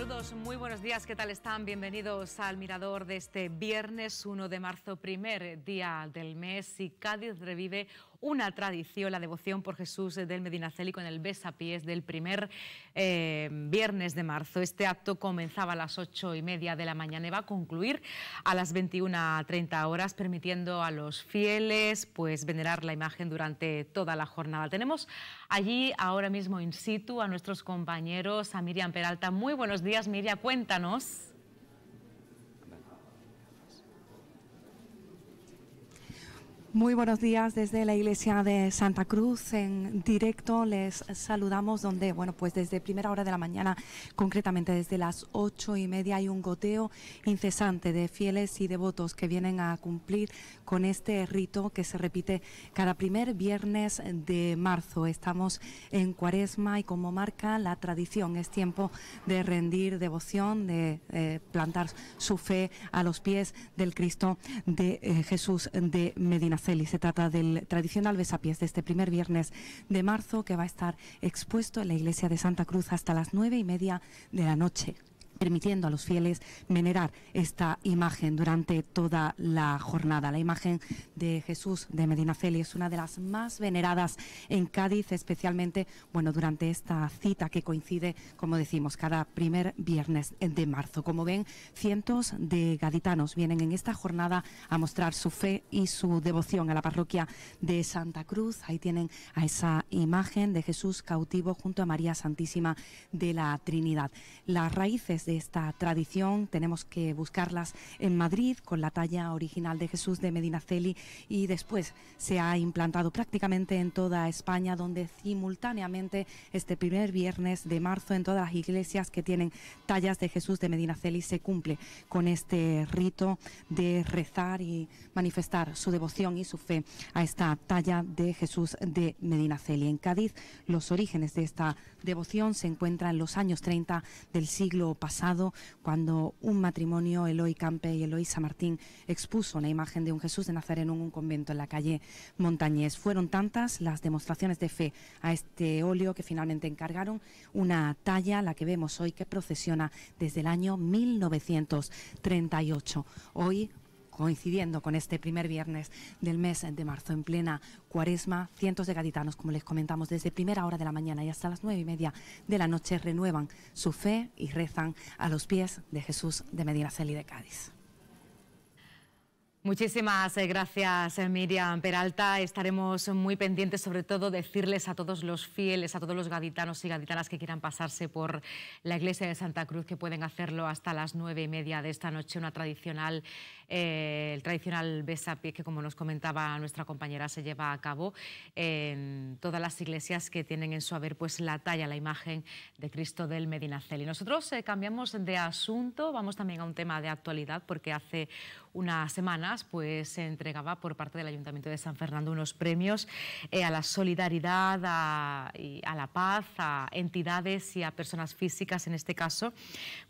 Saludos, muy buenos días, ¿qué tal están? Bienvenidos al Mirador de este viernes 1 de marzo, primer día del mes, y Cádiz revive una tradición, la devoción por Jesús del Medinaceli con el besapiés del primer viernes de marzo. Este acto comenzaba a las 8:30 de la mañana y va a concluir a las 21:30 horas, permitiendo a los fieles pues venerar la imagen durante toda la jornada. Tenemos allí ahora mismo in situ a nuestros compañeros, a Miriam Peralta. Muy buenos días, Miriam, cuéntanos. Muy buenos días desde la iglesia de Santa Cruz. En directo les saludamos, donde, bueno, pues desde primera hora de la mañana, concretamente desde las 8:30, hay un goteo incesante de fieles y devotos que vienen a cumplir con este rito que se repite cada primer viernes de marzo. Estamos en Cuaresma y, como marca la tradición, es tiempo de rendir devoción, de plantar su fe a los pies del Cristo de Jesús de Medinaceli. Se trata del tradicional besapiés de este primer viernes de marzo, que va a estar expuesto en la iglesia de Santa Cruz hasta las 9:30 de la noche, permitiendo a los fieles venerar esta imagen durante toda la jornada. La imagen de Jesús de Medinaceli es una de las más veneradas en Cádiz, especialmente, bueno, durante esta cita que coincide, como decimos, cada primer viernes de marzo. Como ven, cientos de gaditanos vienen en esta jornada a mostrar su fe y su devoción a la parroquia de Santa Cruz. Ahí tienen a esa imagen de Jesús cautivo junto a María Santísima de la Trinidad. Las raíces de esta tradición tenemos que buscarlas en Madrid, con la talla original de Jesús de Medinaceli, y después se ha implantado prácticamente en toda España, donde simultáneamente este primer viernes de marzo en todas las iglesias que tienen tallas de Jesús de Medinaceli se cumple con este rito de rezar y manifestar su devoción y su fe a esta talla de Jesús de Medinaceli. En Cádiz los orígenes de esta devoción se encuentran en los años 30 del siglo pasado, cuando un matrimonio, Eloy Campe y Eloisa Martín, expuso una imagen de un Jesús de Nazareno en un convento en la calle Montañés. Fueron tantas las demostraciones de fe a este óleo que finalmente encargaron una talla, la que vemos hoy, que procesiona desde el año 1938. Hoy, coincidiendo con este primer viernes del mes de marzo, en plena Cuaresma, cientos de gaditanos, como les comentamos, desde primera hora de la mañana y hasta las 9:30 de la noche, renuevan su fe y rezan a los pies de Jesús de Medinaceli de Cádiz. Muchísimas gracias, Miriam Peralta. Estaremos muy pendientes, sobre todo decirles a todos los fieles, a todos los gaditanos y gaditanas que quieran pasarse por la iglesia de Santa Cruz, que pueden hacerlo hasta las 9:30 de esta noche. Una tradicional, el tradicional besapiés que, como nos comentaba nuestra compañera, se lleva a cabo en todas las iglesias que tienen en su haber pues la talla, la imagen de Cristo del Medinaceli. Nosotros cambiamos de asunto, vamos también a un tema de actualidad, porque hace unas semanas pues se entregaba por parte del Ayuntamiento de San Fernando unos premios a la solidaridad, a la paz, a entidades y a personas físicas. En este caso,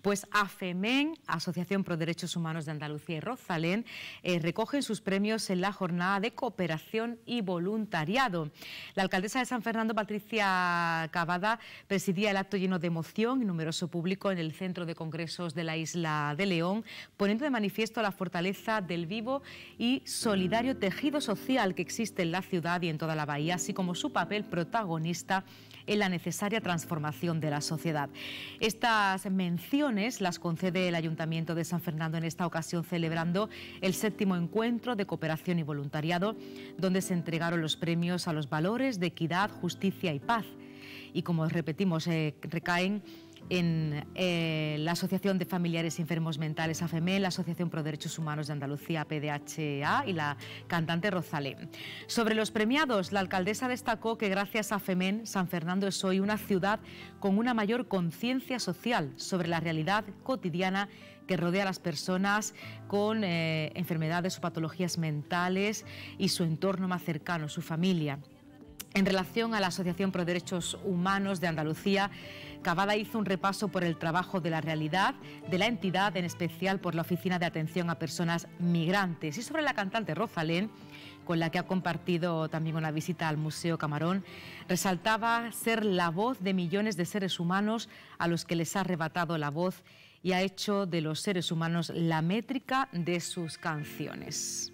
pues AFEMEN, Asociación Pro Derechos Humanos de Andalucía, y Rozalén recogen sus premios en la jornada de cooperación y voluntariado. La alcaldesa de San Fernando, Patricia Cavada, presidía el acto lleno de emoción y numeroso público en el Centro de Congresos de la Isla de León, poniendo de manifiesto la fortaleza del vivo y solidario tejido social que existe en la ciudad y en toda la bahía, así como su papel protagonista en la necesaria transformación de la sociedad. Estas menciones las concede el Ayuntamiento de San Fernando en esta ocasión, celebrando el 7º encuentro de cooperación y voluntariado, donde se entregaron los premios a los valores de equidad, justicia y paz. Y, como repetimos, recaen en la Asociación de Familiares Enfermos Mentales, AFEMEN, la Asociación Pro Derechos Humanos de Andalucía, PDHA, y la cantante Rozalén. Sobre los premiados, la alcaldesa destacó que gracias a AFEMEN, San Fernando es hoy una ciudad con una mayor conciencia social sobre la realidad cotidiana que rodea a las personas con enfermedades o patologías mentales y su entorno más cercano, su familia. En relación a la Asociación Pro Derechos Humanos de Andalucía, Cavada hizo un repaso por el trabajo de la realidad de la entidad, en especial por la Oficina de Atención a Personas Migrantes. Y sobre la cantante Rozalén, con la que ha compartido también una visita al Museo Camarón, resaltaba ser la voz de millones de seres humanos a los que les ha arrebatado la voz y ha hecho de los seres humanos la métrica de sus canciones.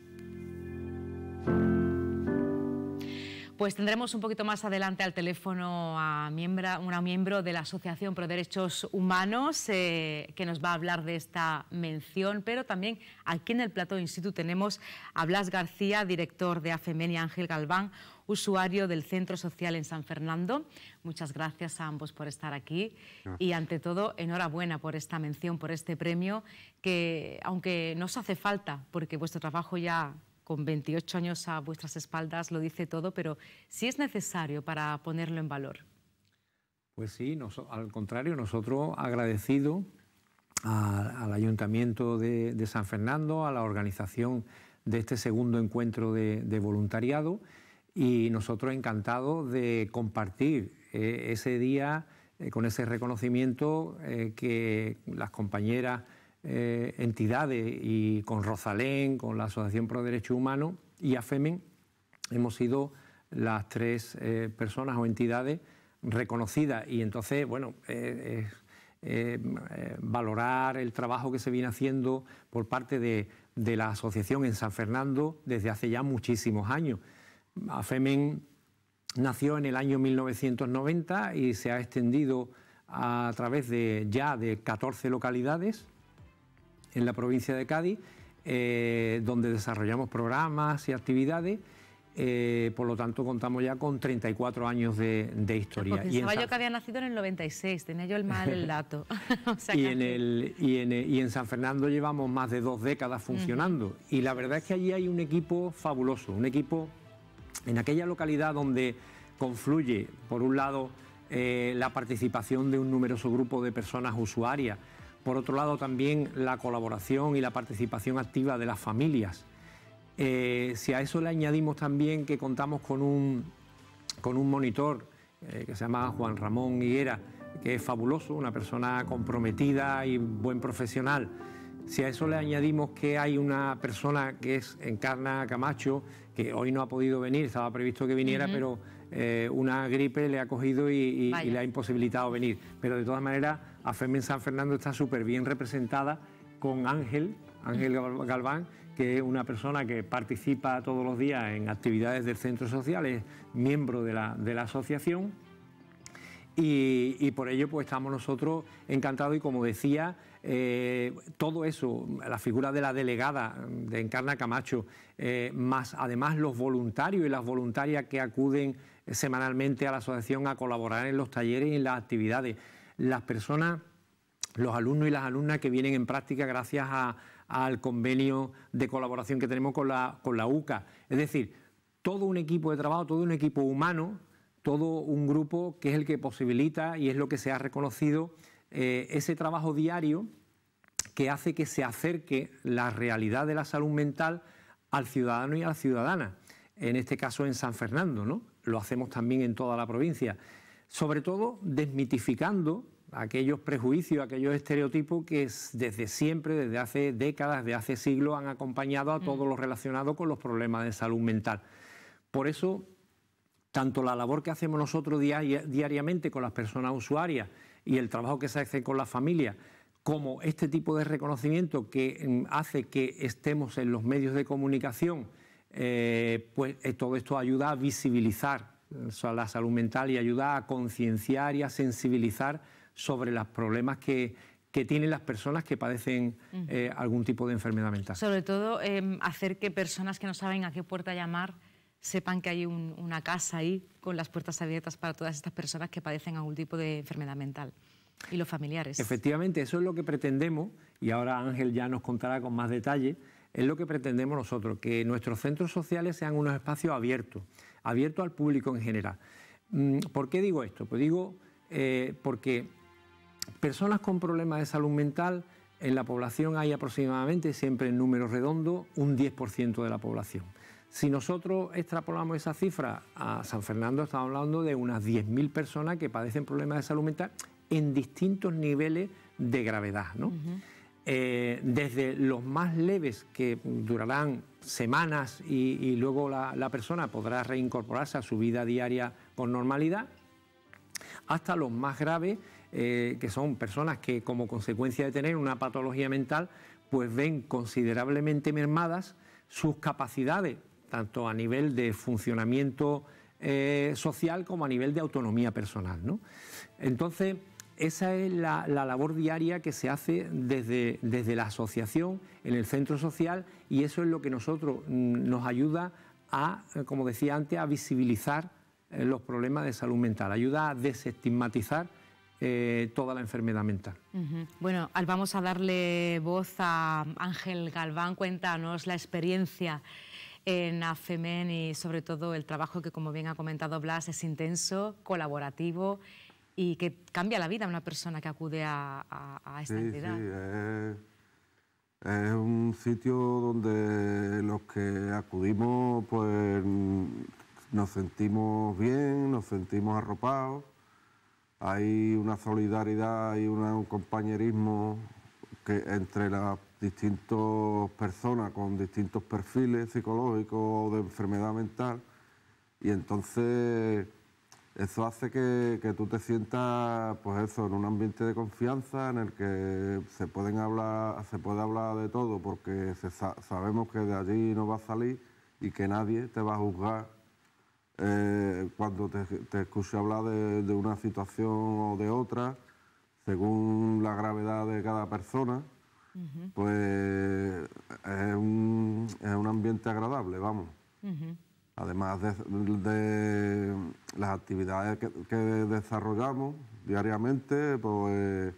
Pues tendremos un poquito más adelante al teléfono a una miembro de la Asociación Pro Derechos Humanos que nos va a hablar de esta mención, pero también aquí en el Plató Instituto tenemos a Blas García, director de AFEMEN, y a Ángel Galván, usuario del Centro Social en San Fernando. Muchas gracias a ambos por estar aquí y ante todo enhorabuena por esta mención, por este premio que, aunque no os hace falta, porque vuestro trabajo ya... con 28 años a vuestras espaldas, lo dice todo, pero sí es necesario para ponerlo en valor. Pues sí, al contrario, nosotros agradecidos al Ayuntamiento de San Fernando, a la organización de este segundo encuentro de voluntariado, y nosotros encantados de compartir ese día con ese reconocimiento que las compañeras... entidades y con Rozalén, con la Asociación Pro Derechos Humanos y AFEMEN, hemos sido las tres personas o entidades reconocidas, y entonces, bueno, valorar el trabajo que se viene haciendo por parte de la asociación en San Fernando desde hace ya muchísimos años. AFEMEN nació en el año 1990 y se ha extendido a través de ya de 14 localidades... en la provincia de Cádiz, donde desarrollamos programas y actividades, por lo tanto contamos ya con 34 años de historia. Pues pensaba yo que había nacido en el 96, tenía yo el mal dato. O sea, y en San Fernando llevamos más de 2 décadas funcionando, y la verdad es que allí hay un equipo fabuloso, un equipo en aquella localidad donde confluye, por un lado, la participación de un numeroso grupo de personas usuarias, por otro lado, también la colaboración y la participación activa de las familias. Si a eso le añadimos también que contamos con un monitor que se llama Juan Ramón Higuera, que es fabuloso, una persona comprometida y buen profesional. Si a eso le añadimos que hay una persona que es Encarna Camacho, que hoy no ha podido venir, estaba previsto que viniera, pero una gripe le ha cogido y le ha imposibilitado venir. Pero de todas maneras, AFEMEN San Fernando está súper bien representada con Ángel Galván, que es una persona que participa todos los días en actividades del centro social, es miembro de la asociación, y por ello pues estamos nosotros encantados, y como decía, todo eso, la figura de la delegada de Encarna Camacho, más además los voluntarios y las voluntarias que acuden semanalmente a la asociación a colaborar en los talleres y en las actividades, las personas, los alumnos y las alumnas que vienen en práctica gracias al convenio de colaboración que tenemos con la UCA. Es decir, todo un equipo de trabajo, todo un equipo humano, todo un grupo que es el que posibilita, y es lo que se ha reconocido, ese trabajo diario que hace que se acerque la realidad de la salud mental al ciudadano y a la ciudadana. En este caso en San Fernando, ¿no? Lo hacemos también en toda la provincia. Sobre todo desmitificando aquellos prejuicios, aquellos estereotipos que desde siempre, desde hace décadas, desde hace siglos han acompañado a todo lo relacionado con los problemas de salud mental. Por eso, tanto la labor que hacemos nosotros diariamente con las personas usuarias y el trabajo que se hace con la familia, como este tipo de reconocimiento que hace que estemos en los medios de comunicación, pues todo esto ayuda a visibilizar la salud mental y ayuda a concienciar y a sensibilizar sobre los problemas que tienen las personas que padecen algún tipo de enfermedad mental. Sobre todo hacer que personas que no saben a qué puerta llamar sepan que hay una casa ahí con las puertas abiertas para todas estas personas que padecen algún tipo de enfermedad mental y los familiares. Efectivamente, eso es lo que pretendemos, y ahora Ángel ya nos contará con más detalle, es lo que pretendemos nosotros, que nuestros centros sociales sean unos espacios abiertos al público en general. ¿Por qué digo esto? Pues digo porque personas con problemas de salud mental en la población hay aproximadamente, siempre en números redondos, un 10% de la población. Si nosotros extrapolamos esa cifra a San Fernando, estamos hablando de unas 10.000 personas que padecen problemas de salud mental en distintos niveles de gravedad, ¿no? desde los más leves, que durarán semanas y luego la persona podrá reincorporarse a su vida diaria con normalidad, hasta los más graves, que son personas que como consecuencia de tener una patología mental, pues ven considerablemente mermadas sus capacidades, tanto a nivel de funcionamiento social como a nivel de autonomía personal, ¿no? Entonces, esa es la labor diaria que se hace desde la asociación, en el centro social, y eso es lo que nos ayuda a, como decía antes, a visibilizar los problemas de salud mental, ayuda a desestigmatizar toda la enfermedad mental. Bueno, vamos a darle voz a Ángel Galván. Cuéntanos la experiencia en AFEMEN y sobre todo el trabajo que, como bien ha comentado Blas, es intenso, colaborativo y que cambia la vida a una persona que acude a esta entidad. Sí, es un sitio donde los que acudimos pues nos sentimos bien, nos sentimos arropados, hay una solidaridad y un compañerismo que entre las distintas personas con distintos perfiles psicológicos o de enfermedad mental, y entonces eso hace que tú te sientas, pues eso, en un ambiente de confianza en el que se puede hablar de todo, porque sabemos que de allí no va a salir y que nadie te va a juzgar cuando te escuche hablar de una situación o de otra, según la gravedad de cada persona. Uh-huh. Pues es un ambiente agradable, vamos. Uh-huh. Además de las actividades que desarrollamos diariamente, pues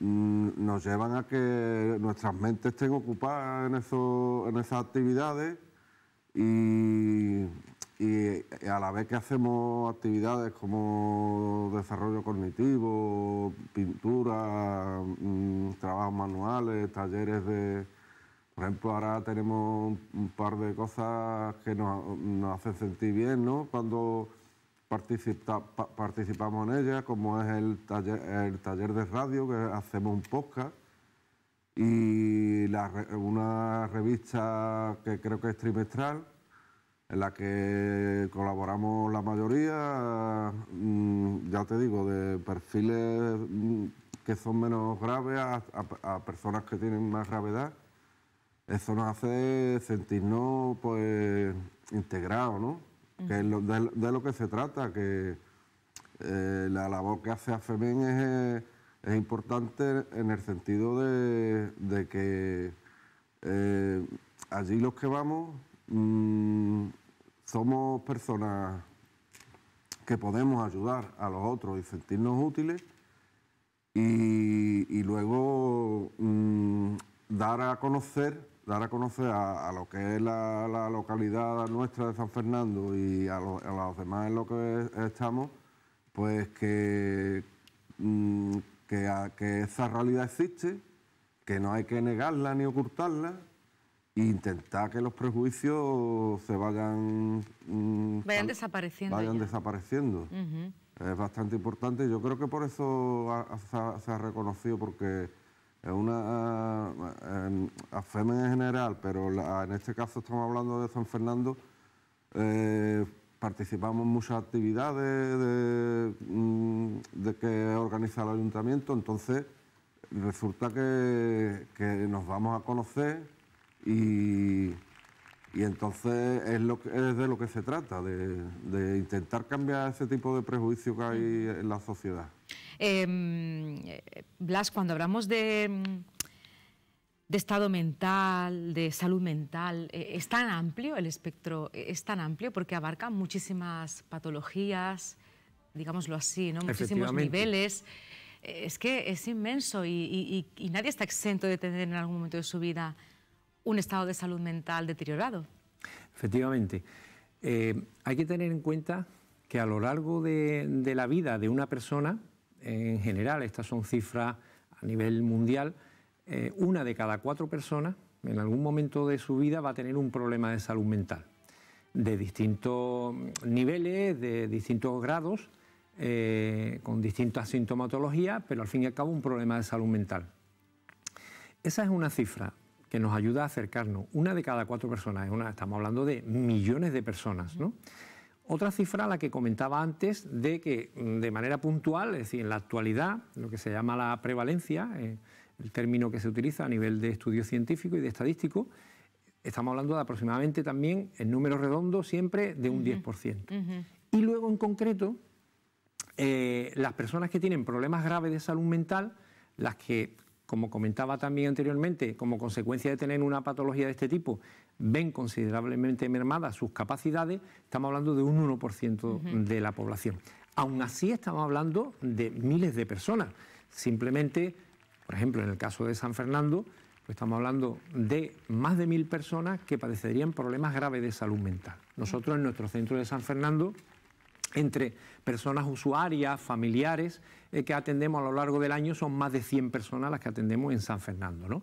nos llevan a que nuestras mentes estén ocupadas en esas actividades y a la vez que hacemos actividades como desarrollo cognitivo, pintura, trabajos manuales, talleres de... Por ejemplo, ahora tenemos un par de cosas que nos hacen sentir bien, ¿no?, cuando participamos en ellas, como es el taller de radio, que hacemos un podcast, y una revista que creo que es trimestral, en la que colaboramos la mayoría, ya te digo, de perfiles que son menos graves a personas que tienen más gravedad. Eso nos hace sentirnos pues integrados, ¿no? Uh-huh. Que de lo que se trata, que la labor que hace AFEMEN es importante en el sentido de que allí los que vamos somos personas que podemos ayudar a los otros y sentirnos útiles y luego dar a conocer a lo que es la localidad nuestra de San Fernando y a los demás en lo que estamos, pues que esa realidad existe, que no hay que negarla ni ocultarla, e intentar que los prejuicios se vayan desapareciendo. Uh-huh. Es bastante importante, yo creo que por eso se ha reconocido, porque... Es una AFEMEN en general, pero en este caso estamos hablando de San Fernando. Participamos en muchas actividades de que organiza el ayuntamiento, entonces resulta que nos vamos a conocer y entonces es de lo que se trata, de intentar cambiar ese tipo de prejuicio que hay en la sociedad. Blas, cuando hablamos de estado mental, de salud mental, es tan amplio el espectro, es tan amplio porque abarca muchísimas patologías, digámoslo así, ¿no? Muchísimos niveles. Es que es inmenso y nadie está exento de tener en algún momento de su vida un estado de salud mental deteriorado. Efectivamente. Hay que tener en cuenta que a lo largo de la vida de una persona, en general, estas son cifras a nivel mundial, una de cada 4 personas en algún momento de su vida va a tener un problema de salud mental, de distintos niveles, de distintos grados, con distintas sintomatologías, pero al fin y al cabo un problema de salud mental. Esa es una cifra que nos ayuda a acercarnos. Una de cada cuatro personas, estamos hablando de millones de personas, ¿no? Otra cifra, la que comentaba antes, de que de manera puntual, es decir, en la actualidad, lo que se llama la prevalencia, el término que se utiliza a nivel de estudio científico y de estadístico, estamos hablando de aproximadamente también, en números redondos, siempre de un 10%. Y luego, en concreto, las personas que tienen problemas graves de salud mental, las que, como comentaba también anteriormente, como consecuencia de tener una patología de este tipo, ven considerablemente mermadas sus capacidades, estamos hablando de un 1% de la población. Aún así estamos hablando de miles de personas. Simplemente, por ejemplo, en el caso de San Fernando, pues estamos hablando de más de 1000 personas que padecerían problemas graves de salud mental. Nosotros en nuestro centro de San Fernando, entre personas usuarias, familiares, que atendemos a lo largo del año, son más de 100 personas las que atendemos en San Fernando, ¿no?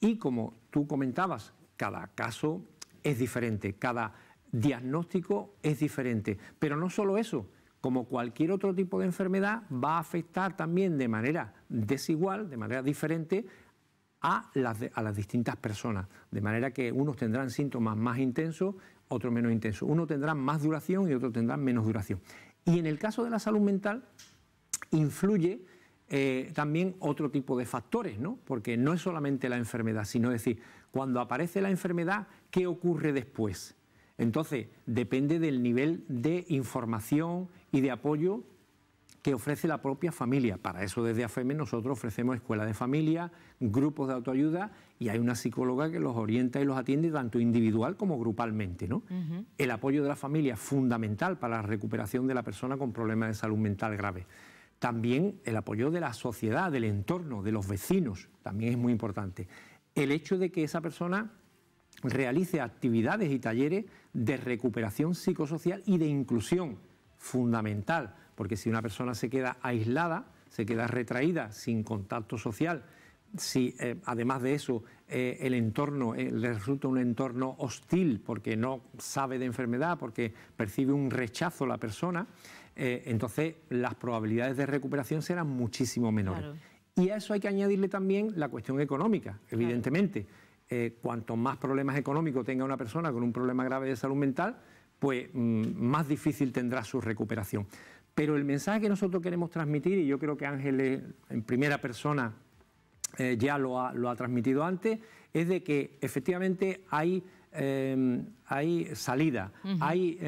Y como tú comentabas, cada caso es diferente, cada diagnóstico es diferente, pero no solo eso, como cualquier otro tipo de enfermedad, va a afectar también de manera desigual, de manera diferente, a las distintas personas, de manera que unos tendrán síntomas más intensos, otros menos intensos, unos tendrán más duración y otros tendrán menos duración. Y en el caso de la salud mental influye también otro tipo de factores, ¿no? Porque no es solamente la enfermedad, sino es decir, cuando aparece la enfermedad, ¿qué ocurre después? Entonces, depende del nivel de información y de apoyo que ofrece la propia familia. Para eso desde AFEMEN nosotros ofrecemos escuelas de familia, grupos de autoayuda, y hay una psicóloga que los orienta y los atiende tanto individual como grupalmente, ¿no? El apoyo de la familia es fundamental para la recuperación de la persona con problemas de salud mental grave. También el apoyo de la sociedad, del entorno, de los vecinos, también es muy importante. El hecho de que esa persona realice actividades y talleres de recuperación psicosocial y de inclusión, fundamental, porque si una persona se queda aislada, se queda retraída, sin contacto social, si además de eso el entorno le resulta un entorno hostil porque no sabe de enfermedad, porque percibe un rechazo la persona, entonces las probabilidades de recuperación serán muchísimo menores. Claro. Y a eso hay que añadirle también la cuestión económica, evidentemente. Claro. Cuanto más problemas económicos tenga una persona con un problema grave de salud mental, pues más difícil tendrá su recuperación. Pero el mensaje que nosotros queremos transmitir, y yo creo que Ángel en primera persona ya lo ha transmitido antes, es de que efectivamente hay salida, hay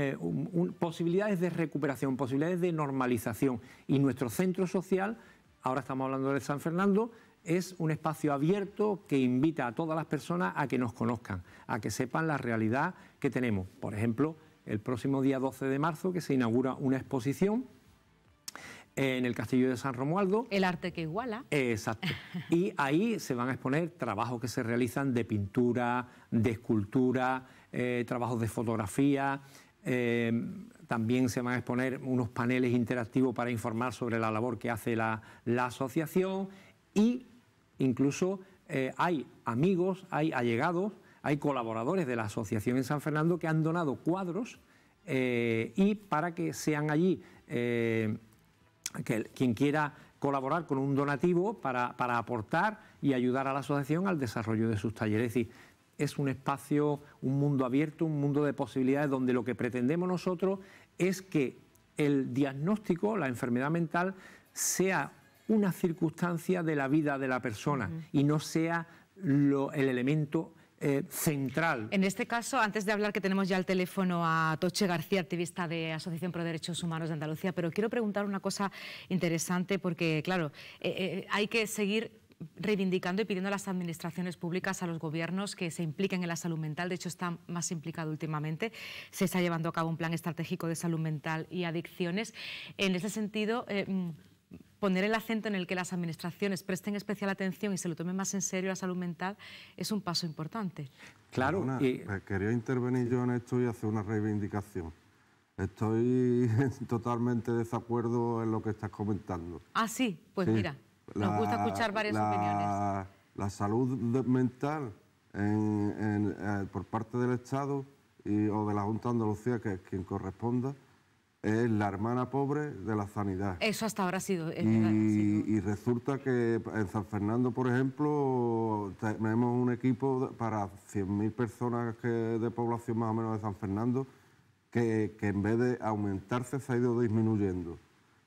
posibilidades de recuperación, posibilidades de normalización. Y nuestro centro social, ahora estamos hablando de San Fernando, es un espacio abierto que invita a todas las personas a que nos conozcan, a que sepan la realidad que tenemos. Por ejemplo, el próximo día 12 de marzo... que se inaugura una exposición en el Castillo de San Romualdo. El arte que iguala. Exacto. Y ahí se van a exponer trabajos que se realizan de pintura, de escultura, trabajos de fotografía. También se van a exponer unos paneles interactivos para informar sobre la labor que hace la asociación. Y incluso hay amigos, hay allegados, hay colaboradores de la asociación en San Fernando que han donado cuadros y para que sean allí, que quien quiera colaborar con un donativo para aportar y ayudar a la asociación al desarrollo de sus talleres. Es decir, es un espacio, un mundo abierto, un mundo de posibilidades donde lo que pretendemos nosotros es que el diagnóstico, la enfermedad mental, sea una circunstancia de la vida de la persona y no sea el elemento central. En este caso, antes de hablar, que tenemos ya al teléfono a Toche García, activista de Asociación Pro Derechos Humanos de Andalucía, pero quiero preguntar una cosa interesante porque, claro, hay que seguir reivindicando y pidiendo a las administraciones públicas, a los gobiernos, que se impliquen en la salud mental. De hecho, está más implicado últimamente. Se está llevando a cabo un plan estratégico de salud mental y adicciones. En ese sentido, poner el acento en el que las administraciones presten especial atención y se lo tomen más en serio la salud mental es un paso importante. Claro. Quería intervenir yo en esto y hacer una reivindicación. Estoy totalmente de desacuerdo en lo que estás comentando. Ah, sí, pues sí, mira, nos gusta escuchar varias opiniones. La salud mental por parte del Estado o de la Junta de Andalucía, que es quien corresponda, es la hermana pobre de la sanidad. Eso hasta ahora ha sido... Y resulta que en San Fernando, por ejemplo, tenemos un equipo para 100.000 personas de población más o menos de San Fernando, que en vez de aumentarse se ha ido disminuyendo.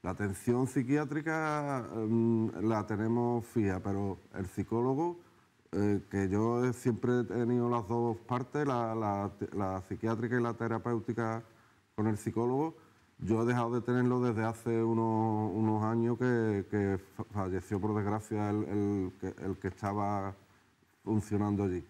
La atención psiquiátrica la tenemos fija, pero el psicólogo, que yo siempre he tenido las dos partes, la psiquiátrica y la terapéutica con el psicólogo, yo he dejado de tenerlo desde hace unos años que falleció, por desgracia, el que estaba funcionando allí.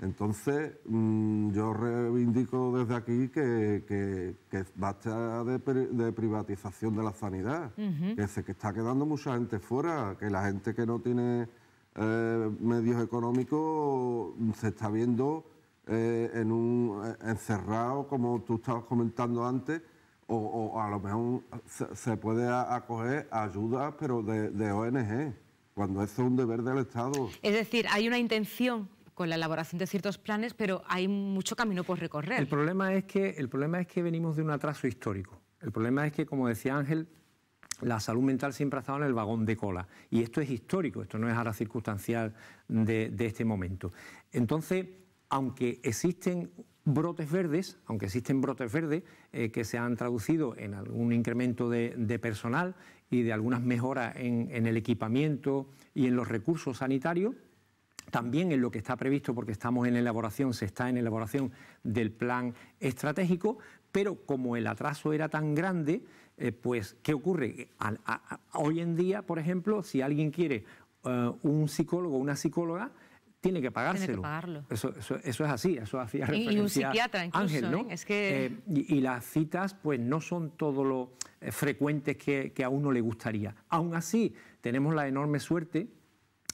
Entonces, yo reivindico desde aquí que basta de privatización de la sanidad, que está quedando mucha gente fuera, que la gente que no tiene medios económicos se está viendo encerrado, como tú estabas comentando antes, o a lo mejor se puede acoger ayudas, pero de ONG, cuando eso es un deber del Estado. Es decir, hay una intención con la elaboración de ciertos planes, pero hay mucho camino por recorrer. El problema es que venimos de un atraso histórico. El problema es que, como decía Ángel, la salud mental siempre ha estado en el vagón de cola. Y esto es histórico, esto no es ahora circunstancial de este momento. Entonces, aunque existen brotes verdes, que se han traducido en algún incremento de personal y de algunas mejoras en el equipamiento y en los recursos sanitarios, también en lo que está previsto, porque estamos en elaboración, se está en elaboración del plan estratégico, pero como el atraso era tan grande, pues ¿qué ocurre? Hoy en día, por ejemplo, si alguien quiere un psicólogo o una psicóloga, tiene que pagárselo. Tiene que pagarlo. Eso es así, eso hacía referencia y un psiquiatra incluso, Ángel, ¿no? Es que... y las citas pues no son todo lo frecuentes que a uno le gustaría. Aún así, tenemos la enorme suerte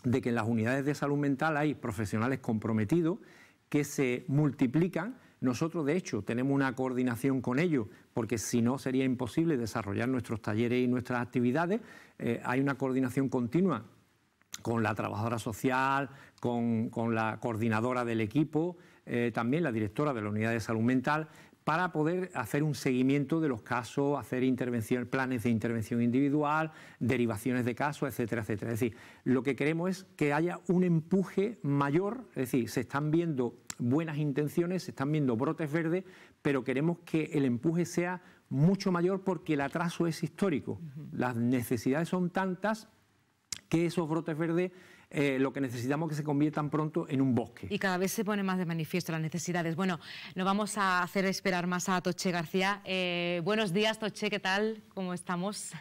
de que en las unidades de salud mental hay profesionales comprometidos que se multiplican. Nosotros, de hecho, tenemos una coordinación con ellos, porque si no sería imposible desarrollar nuestros talleres y nuestras actividades. Hay una coordinación continua con la trabajadora social, con la coordinadora del equipo, también la directora de la unidad de salud mental, para poder hacer un seguimiento de los casos, hacer intervención, planes de intervención individual, derivaciones de casos, etcétera, etcétera. Es decir, lo que queremos es que haya un empuje mayor, es decir, se están viendo buenas intenciones, se están viendo brotes verdes, pero queremos que el empuje sea mucho mayor porque el atraso es histórico. Las necesidades son tantas que esos brotes verdes... lo que necesitamos es que se conviertan pronto en un bosque. Y cada vez se pone más de manifiesto las necesidades. Bueno, no vamos a hacer esperar más a Toche García. Buenos días, Toche, ¿qué tal? ¿Cómo estamos?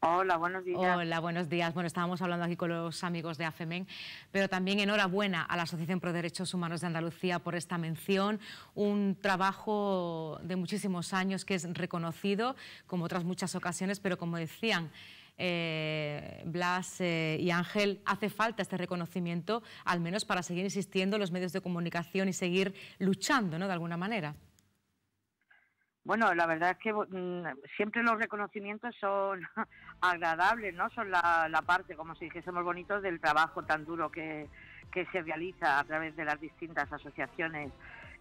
Hola, buenos días. Hola, buenos días. Bueno, estábamos hablando aquí con los amigos de AFEMEN, pero también enhorabuena a la Asociación Pro Derechos Humanos de Andalucía por esta mención. Un trabajo de muchísimos años que es reconocido, como otras muchas ocasiones, pero como decían... Blas y Ángel, hace falta este reconocimiento, al menos para seguir insistiendo en los medios de comunicación y seguir luchando, ¿no?, de alguna manera. Bueno, la verdad es que siempre los reconocimientos son agradables, ¿no? Son la parte, como si dijésemos, bonitos del trabajo tan duro que se realiza a través de las distintas asociaciones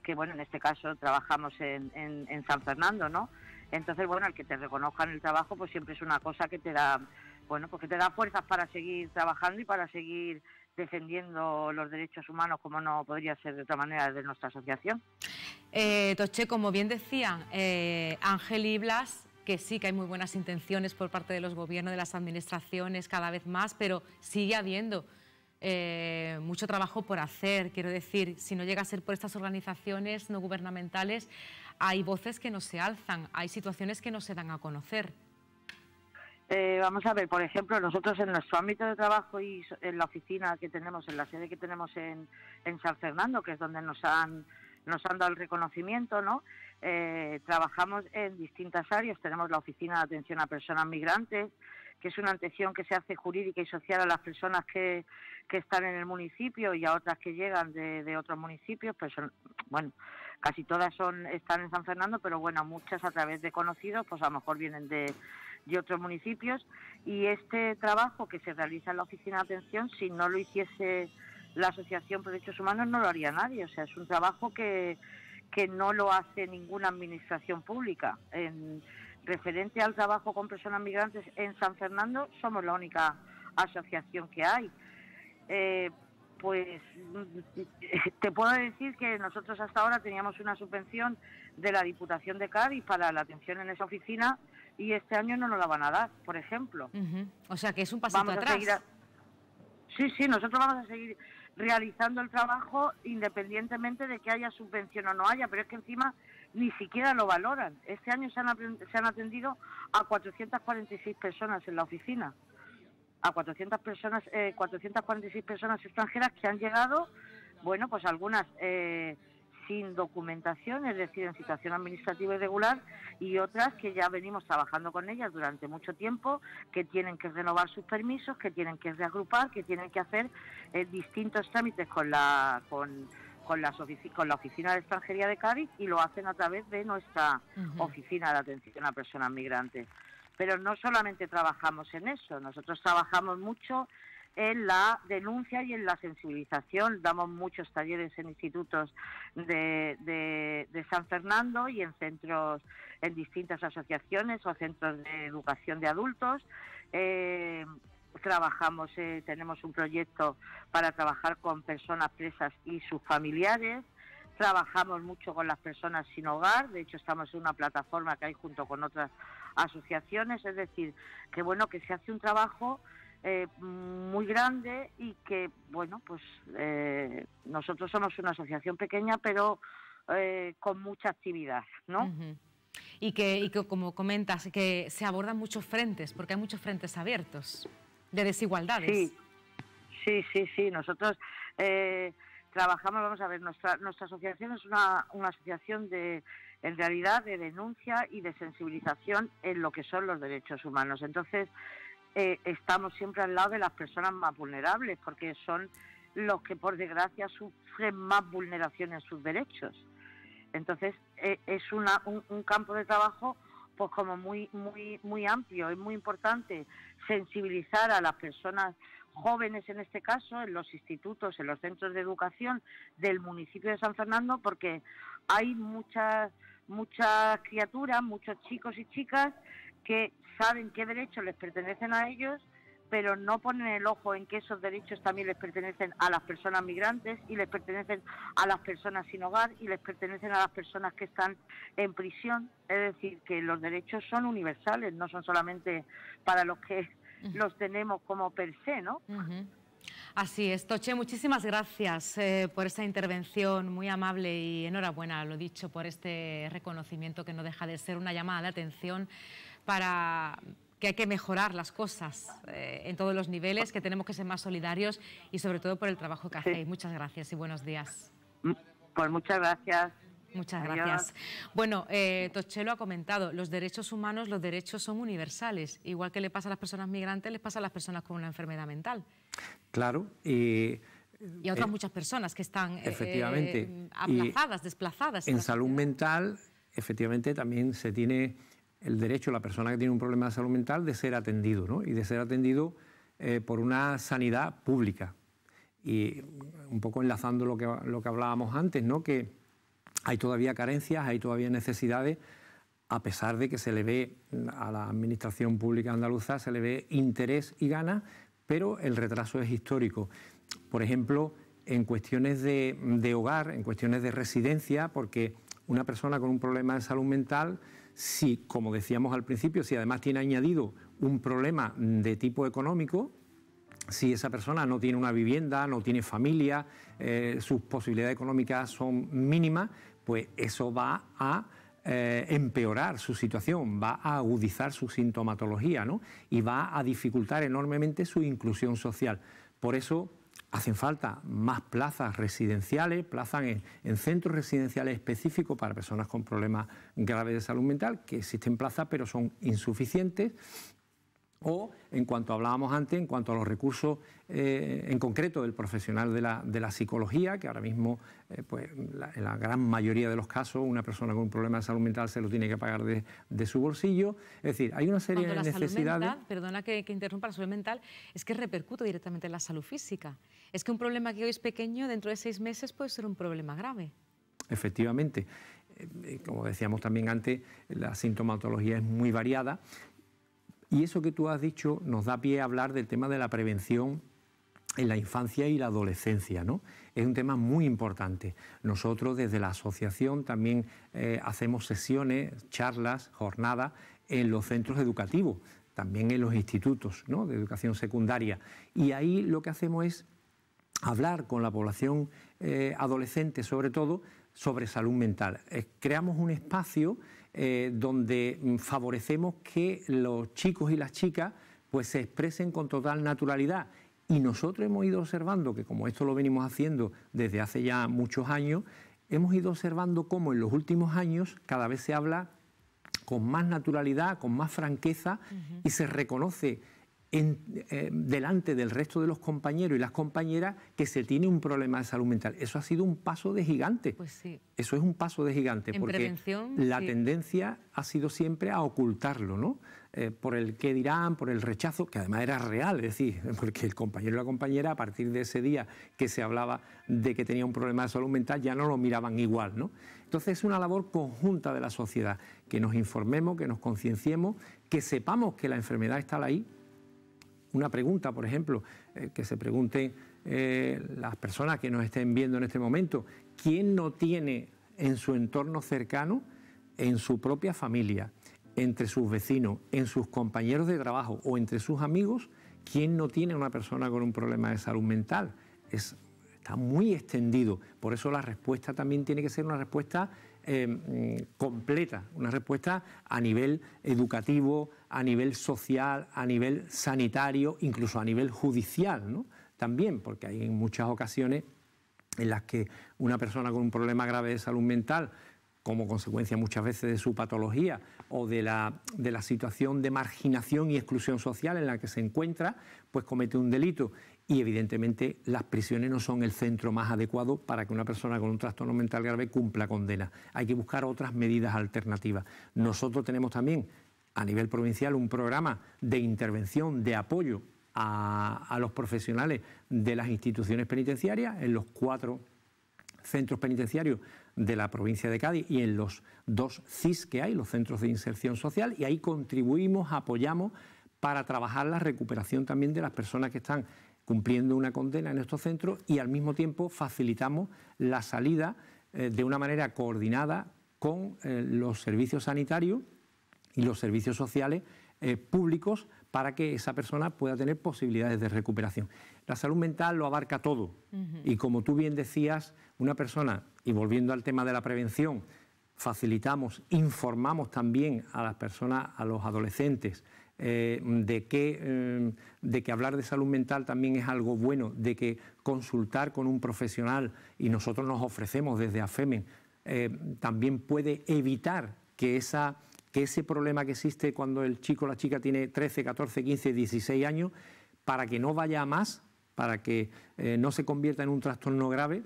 que, bueno, en este caso trabajamos en San Fernando, ¿no? Entonces, bueno, al que te reconozcan el trabajo, pues siempre es una cosa que te da, bueno, pues que te da fuerzas para seguir trabajando y para seguir defendiendo los derechos humanos, como no podría ser de otra manera desde nuestra asociación. Toche, como bien decían Ángel y Blas, que sí que hay muy buenas intenciones por parte de los gobiernos, de las administraciones, cada vez más, pero sigue habiendo mucho trabajo por hacer. Quiero decir, si no llega a ser por estas organizaciones no gubernamentales, hay voces que no se alzan, hay situaciones que no se dan a conocer. Vamos a ver, por ejemplo, nosotros en nuestro ámbito de trabajo y en la oficina que tenemos, en la sede que tenemos en San Fernando, que es donde nos han dado el reconocimiento, ¿no? Trabajamos en distintas áreas, tenemos la oficina de atención a personas migrantes, que es una atención que se hace jurídica y social a las personas que están en el municipio y a otras que llegan de otros municipios, pues son, bueno, casi todas están en San Fernando, pero bueno, muchas a través de conocidos, pues a lo mejor vienen de otros municipios. Y este trabajo que se realiza en la oficina de atención, si no lo hiciese la Asociación por Derechos Humanos, no lo haría nadie. O sea, es un trabajo que no lo hace ninguna administración pública. Referente al trabajo con personas migrantes en San Fernando, somos la única asociación que hay. Pues te puedo decir que nosotros hasta ahora teníamos una subvención de la Diputación de Cádiz para la atención en esa oficina y este año no nos la van a dar, por ejemplo. O sea que es un pasito atrás. Sí, sí, nosotros vamos a seguir realizando el trabajo independientemente de que haya subvención o no haya, pero es que encima ni siquiera lo valoran. Este año se han atendido a 446 personas en la oficina, a 446 personas extranjeras que han llegado, bueno, pues algunas sin documentación, es decir, en situación administrativa irregular, y otras que ya venimos trabajando con ellas durante mucho tiempo, que tienen que renovar sus permisos, que tienen que reagrupar, que tienen que hacer distintos trámites con la Oficina de Extranjería de Cádiz, y lo hacen a través de nuestra Oficina de Atención a Personas Migrantes. Pero no solamente trabajamos en eso, nosotros trabajamos mucho en la denuncia y en la sensibilización, damos muchos talleres en institutos de San Fernando y en centros, en distintas asociaciones o centros de educación de adultos. Trabajamos, tenemos un proyecto para trabajar con personas presas y sus familiares. Trabajamos mucho con las personas sin hogar, de hecho estamos en una plataforma que hay junto con otras asociaciones, es decir, que bueno, que se hace un trabajo muy grande y que bueno, pues nosotros somos una asociación pequeña pero con mucha actividad, ¿no? Y que como comentas, que se abordan muchos frentes, porque hay muchos frentes abiertos de desigualdades. Sí, nosotros trabajamos, vamos a ver, nuestra asociación es una asociación de, en realidad, de denuncia y de sensibilización en lo que son los derechos humanos. Entonces, estamos siempre al lado de las personas más vulnerables, porque son los que, por desgracia, sufren más vulneración en sus derechos. Entonces, es un campo de trabajo pues como muy amplio. Es muy importante sensibilizar a las personas jóvenes, en este caso, en los institutos, en los centros de educación del municipio de San Fernando, porque hay muchas criaturas, muchos chicos y chicas que saben qué derechos les pertenecen a ellos, pero no ponen el ojo en que esos derechos también les pertenecen a las personas migrantes y les pertenecen a las personas sin hogar y les pertenecen a las personas que están en prisión. Es decir, que los derechos son universales, no son solamente para los que los tenemos como per se, ¿no? Así es. Toche, muchísimas gracias por esa intervención muy amable y enhorabuena, lo dicho, por este reconocimiento que no deja de ser una llamada de atención para que hay que mejorar las cosas en todos los niveles, que tenemos que ser más solidarios y sobre todo por el trabajo que hacéis. Muchas gracias y buenos días. Pues muchas gracias. Muchas gracias. Bueno, Toche lo ha comentado, los derechos humanos, los derechos son universales. Igual que le pasa a las personas migrantes, les pasa a las personas con una enfermedad mental. Claro. Y a otras muchas personas que están efectivamente, aplazadas, desplazadas. En salud mental, efectivamente, también se tiene el derecho, la persona que tiene un problema de salud mental, de ser atendido, ¿no? Y de ser atendido por una sanidad pública. Y un poco enlazando lo que hablábamos antes, ¿no? Que hay todavía carencias, hay todavía necesidades, a pesar de que se le ve a la administración pública andaluza, se le ve interés y ganas, pero el retraso es histórico. Por ejemplo, en cuestiones de hogar, en cuestiones de residencia, porque una persona con un problema de salud mental, si, como decíamos al principio, si además tiene añadido un problema de tipo económico, si esa persona no tiene una vivienda, no tiene familia, sus posibilidades económicas son mínimas, pues eso va a empeorar su situación, va a agudizar su sintomatología, ¿no? Y va a dificultar enormemente su inclusión social. Por eso hacen falta más plazas residenciales, plazas en centros residenciales específicos para personas con problemas graves de salud mental, que existen plazas pero son insuficientes. O, en cuanto hablábamos antes, en cuanto a los recursos, en concreto del profesional de la psicología, que ahora mismo, pues, en la gran mayoría de los casos, una persona con un problema de salud mental se lo tiene que pagar de su bolsillo. Es decir, hay una serie de necesidades. La salud mental, perdona que interrumpa, la salud mental es que repercute directamente en la salud física. Es que un problema que hoy es pequeño, dentro de 6 meses puede ser un problema grave. Efectivamente. como decíamos también antes, la sintomatología es muy variada. Y eso que tú has dicho nos da pie a hablar del tema de la prevención en la infancia y la adolescencia, ¿no? Es un tema muy importante. Nosotros desde la asociación también hacemos sesiones, charlas, jornadas en los centros educativos, también en los institutos, ¿no?, de educación secundaria. Y ahí lo que hacemos es hablar con la población adolescente, sobre todo, sobre salud mental. Creamos un espacio donde favorecemos que los chicos y las chicas pues se expresen con total naturalidad. Y nosotros hemos ido observando, que como esto lo venimos haciendo desde hace ya muchos años, hemos ido observando cómo en los últimos años cada vez se habla con más naturalidad, con más franqueza, y se reconoce delante del resto de los compañeros y las compañeras que se tiene un problema de salud mental. Eso ha sido un paso de gigante. Pues sí. Eso es un paso de gigante, en porque la tendencia ha sido siempre a ocultarlo, ¿no? Por el qué dirán, por el rechazo, que además era real, es decir, porque el compañero y la compañera, a partir de ese día que se hablaba de que tenía un problema de salud mental, ya no lo miraban igual, ¿no? Entonces es una labor conjunta de la sociedad, que nos informemos, que nos concienciemos, que sepamos que la enfermedad está ahí. Una pregunta, por ejemplo, que se pregunten las personas que nos estén viendo en este momento: ¿quién no tiene en su entorno cercano, en su propia familia, entre sus vecinos, en sus compañeros de trabajo o entre sus amigos, quién no tiene una persona con un problema de salud mental? Está muy extendido. Por eso la respuesta también tiene que ser una respuesta completa, una respuesta a nivel educativo, a nivel social, a nivel sanitario, incluso a nivel judicial, ¿no? También, porque hay muchas ocasiones en las que una persona con un problema grave de salud mental, como consecuencia muchas veces de su patología o de la situación de marginación y exclusión social en la que se encuentra, pues comete un delito. Y evidentemente las prisiones no son el centro más adecuado para que una persona con un trastorno mental grave cumpla condena. Hay que buscar otras medidas alternativas. Nosotros tenemos también a nivel provincial un programa de intervención, de apoyo a los profesionales de las instituciones penitenciarias en los 4 centros penitenciarios de la provincia de Cádiz y en los 2 CIS que hay, los centros de inserción social, y ahí contribuimos, apoyamos para trabajar la recuperación también de las personas que están cumpliendo una condena en estos centros, y al mismo tiempo facilitamos la salida de una manera coordinada con los servicios sanitarios y los servicios sociales públicos, para que esa persona pueda tener posibilidades de recuperación. La salud mental lo abarca todo. Y como tú bien decías, una persona, y volviendo al tema de la prevención, facilitamos, informamos también a las personas, a los adolescentes, de que hablar de salud mental también es algo bueno, de que consultar con un profesional, y nosotros nos ofrecemos desde AFEMEN, también puede evitar que ese problema que existe cuando el chico o la chica tiene 13, 14, 15, 16 años, para que no vaya a más, para que no se convierta en un trastorno grave,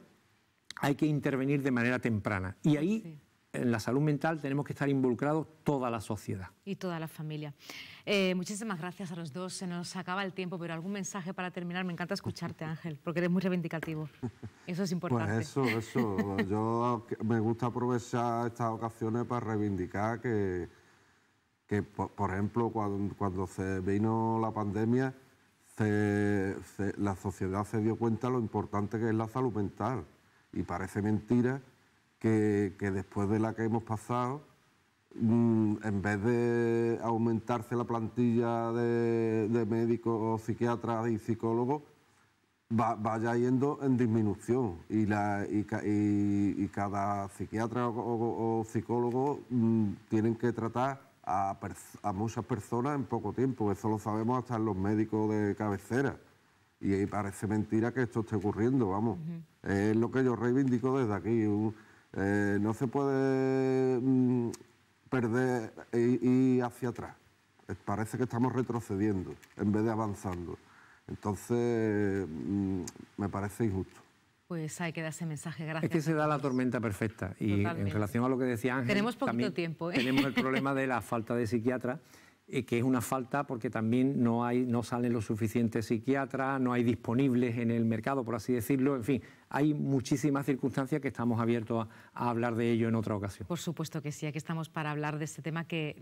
hay que intervenir de manera temprana. Y ahí, sí, en la salud mental tenemos que estar involucrados toda la sociedad. Y toda la familia. Muchísimas gracias a los dos. Se nos acaba el tiempo, pero algún mensaje para terminar. Me encanta escucharte, Ángel, porque eres muy reivindicativo. Eso es importante. Pues eso. Yo me gusta aprovechar estas ocasiones para reivindicar que por ejemplo, cuando se vino la pandemia, la sociedad se dio cuenta de lo importante que es la salud mental. Y parece mentira que después de la que hemos pasado, en vez de aumentarse la plantilla de médicos, psiquiatras y psicólogos, vaya yendo en disminución, y cada psiquiatra o psicólogo tienen que tratar a muchas personas en poco tiempo. Eso lo sabemos hasta en los médicos de cabecera. Y ahí parece mentira que esto esté ocurriendo, vamos. Es lo que yo reivindico desde aquí. No se puede perder y hacia atrás. Parece que estamos retrocediendo en vez de avanzando. Entonces, me parece injusto. Pues hay que dar ese mensaje, gracias. Es que se da la tormenta perfecta. Y totalmente. En relación a lo que decía Ángel, tenemos poquito tiempo, ¿eh? Tenemos el problema de la falta de psiquiatras. que es una falta porque también no salen los suficientes psiquiatras, no hay disponibles en el mercado, por así decirlo. En fin, hay muchísimas circunstancias que estamos abiertos a hablar de ello en otra ocasión. Por supuesto que sí, aquí estamos para hablar de este tema que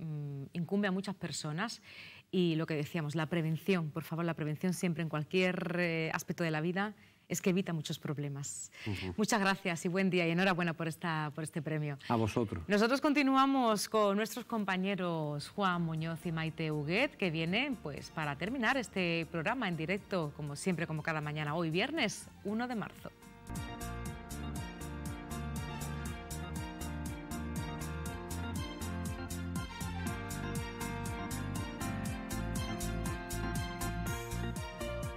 incumbe a muchas personas. Y lo que decíamos, la prevención, por favor, la prevención siempre en cualquier aspecto de la vida es que evita muchos problemas. Muchas gracias y buen día y enhorabuena por este premio. A vosotros. Nosotros continuamos con nuestros compañeros Juan Muñoz y Maite Huguet, que vienen pues para terminar este programa en directo, como siempre, como cada mañana, hoy viernes 1 de marzo.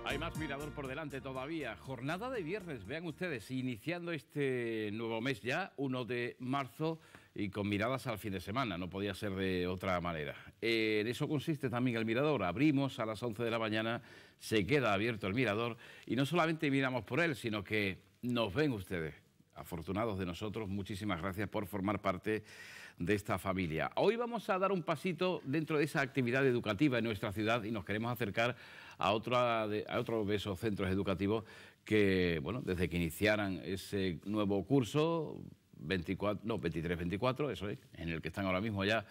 Hay más mirador por delante todavía. Jornada de viernes, vean ustedes, iniciando este nuevo mes ya, 1 de marzo, y con miradas al fin de semana, no podía ser de otra manera. En eso consiste también el mirador. Abrimos a las 11 de la mañana, se queda abierto el mirador, y no solamente miramos por él, sino que nos ven ustedes. Afortunados de nosotros, muchísimas gracias por formar parte de esta familia. Hoy vamos a dar un pasito dentro de esa actividad educativa en nuestra ciudad y nos queremos acercar a otro de esos centros educativos que, bueno, desde que iniciaran ese nuevo curso, 23-24, eso es, en el que están ahora mismo ya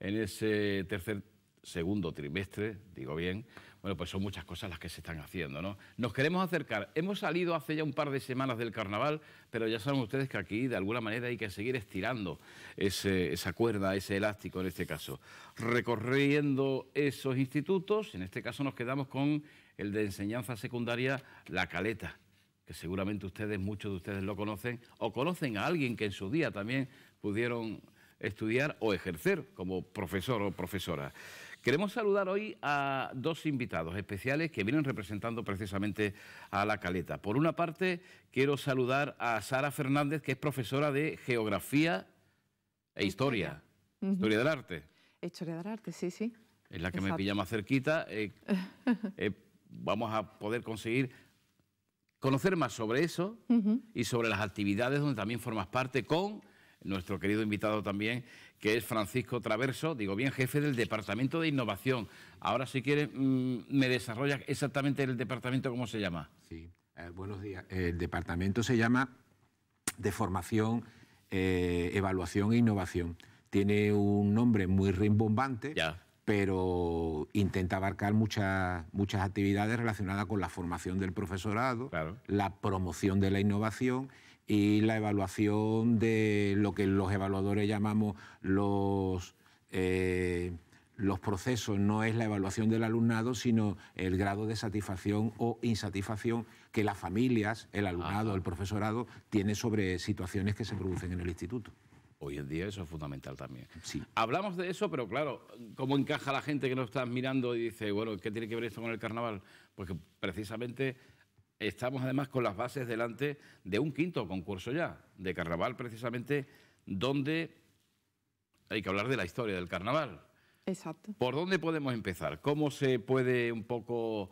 en ese segundo trimestre, digo bien, bueno, pues son muchas cosas las que se están haciendo, ¿no? Nos queremos acercar. Hemos salido hace ya un par de semanas del carnaval, pero ya saben ustedes que aquí, de alguna manera, hay que seguir estirando esa cuerda, ese elástico en este caso. Recorriendo esos institutos, en este caso nos quedamos con el de enseñanza secundaria La Caleta, que seguramente ustedes, muchos de ustedes lo conocen, o conocen a alguien que en su día también pudieron estudiar o ejercer como profesor o profesora. Queremos saludar hoy a dos invitados especiales que vienen representando precisamente a La Caleta. Por una parte, quiero saludar a Sara Fernández, que es profesora de Geografía e Historia. Historia del Arte. Historia del Arte, sí, sí. Es la que me pilla más cerquita. Vamos a poder conocer más sobre eso y sobre las actividades donde también formas parte con nuestro querido invitado también, que es Francisco Traverso, digo bien, jefe del Departamento de Innovación. Ahora, si quieres, me desarrollas exactamente el departamento, ¿cómo se llama? Sí, buenos días. El departamento se llama de Formación, Evaluación e Innovación. Tiene un nombre muy rimbombante, ya, pero intenta abarcar muchas actividades relacionadas con la formación del profesorado, claro, la promoción de la innovación y la evaluación de lo que los evaluadores llamamos los procesos. No es la evaluación del alumnado, sino el grado de satisfacción o insatisfacción que las familias, el alumnado, el profesorado, tiene sobre situaciones que se producen en el instituto. Hoy en día eso es fundamental también. Sí. Hablamos de eso, pero claro, ¿cómo encaja la gente que nos está mirando y dice, bueno, ¿qué tiene que ver esto con el carnaval? Porque precisamente estamos además con las bases delante de un quinto concurso ya, de carnaval precisamente, donde hay que hablar de la historia del carnaval. Exacto. ¿Por dónde podemos empezar? ¿Cómo se puede un poco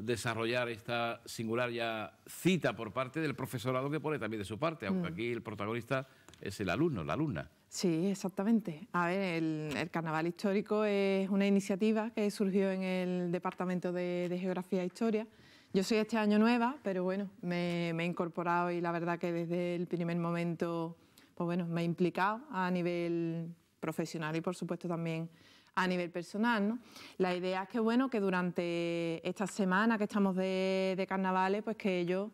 desarrollar esta singular ya cita por parte del profesorado que pone también de su parte? Aunque aquí el protagonista es el alumno, la alumna. Sí, exactamente. A ver, el carnaval histórico es una iniciativa que surgió en el Departamento de Geografía e Historia. Yo soy este año nueva, pero bueno, me he incorporado y la verdad que desde el primer momento, pues bueno, me he implicado a nivel profesional y por supuesto también a nivel personal, ¿no? La idea es que bueno, que durante esta semana que estamos de carnavales, pues que ellos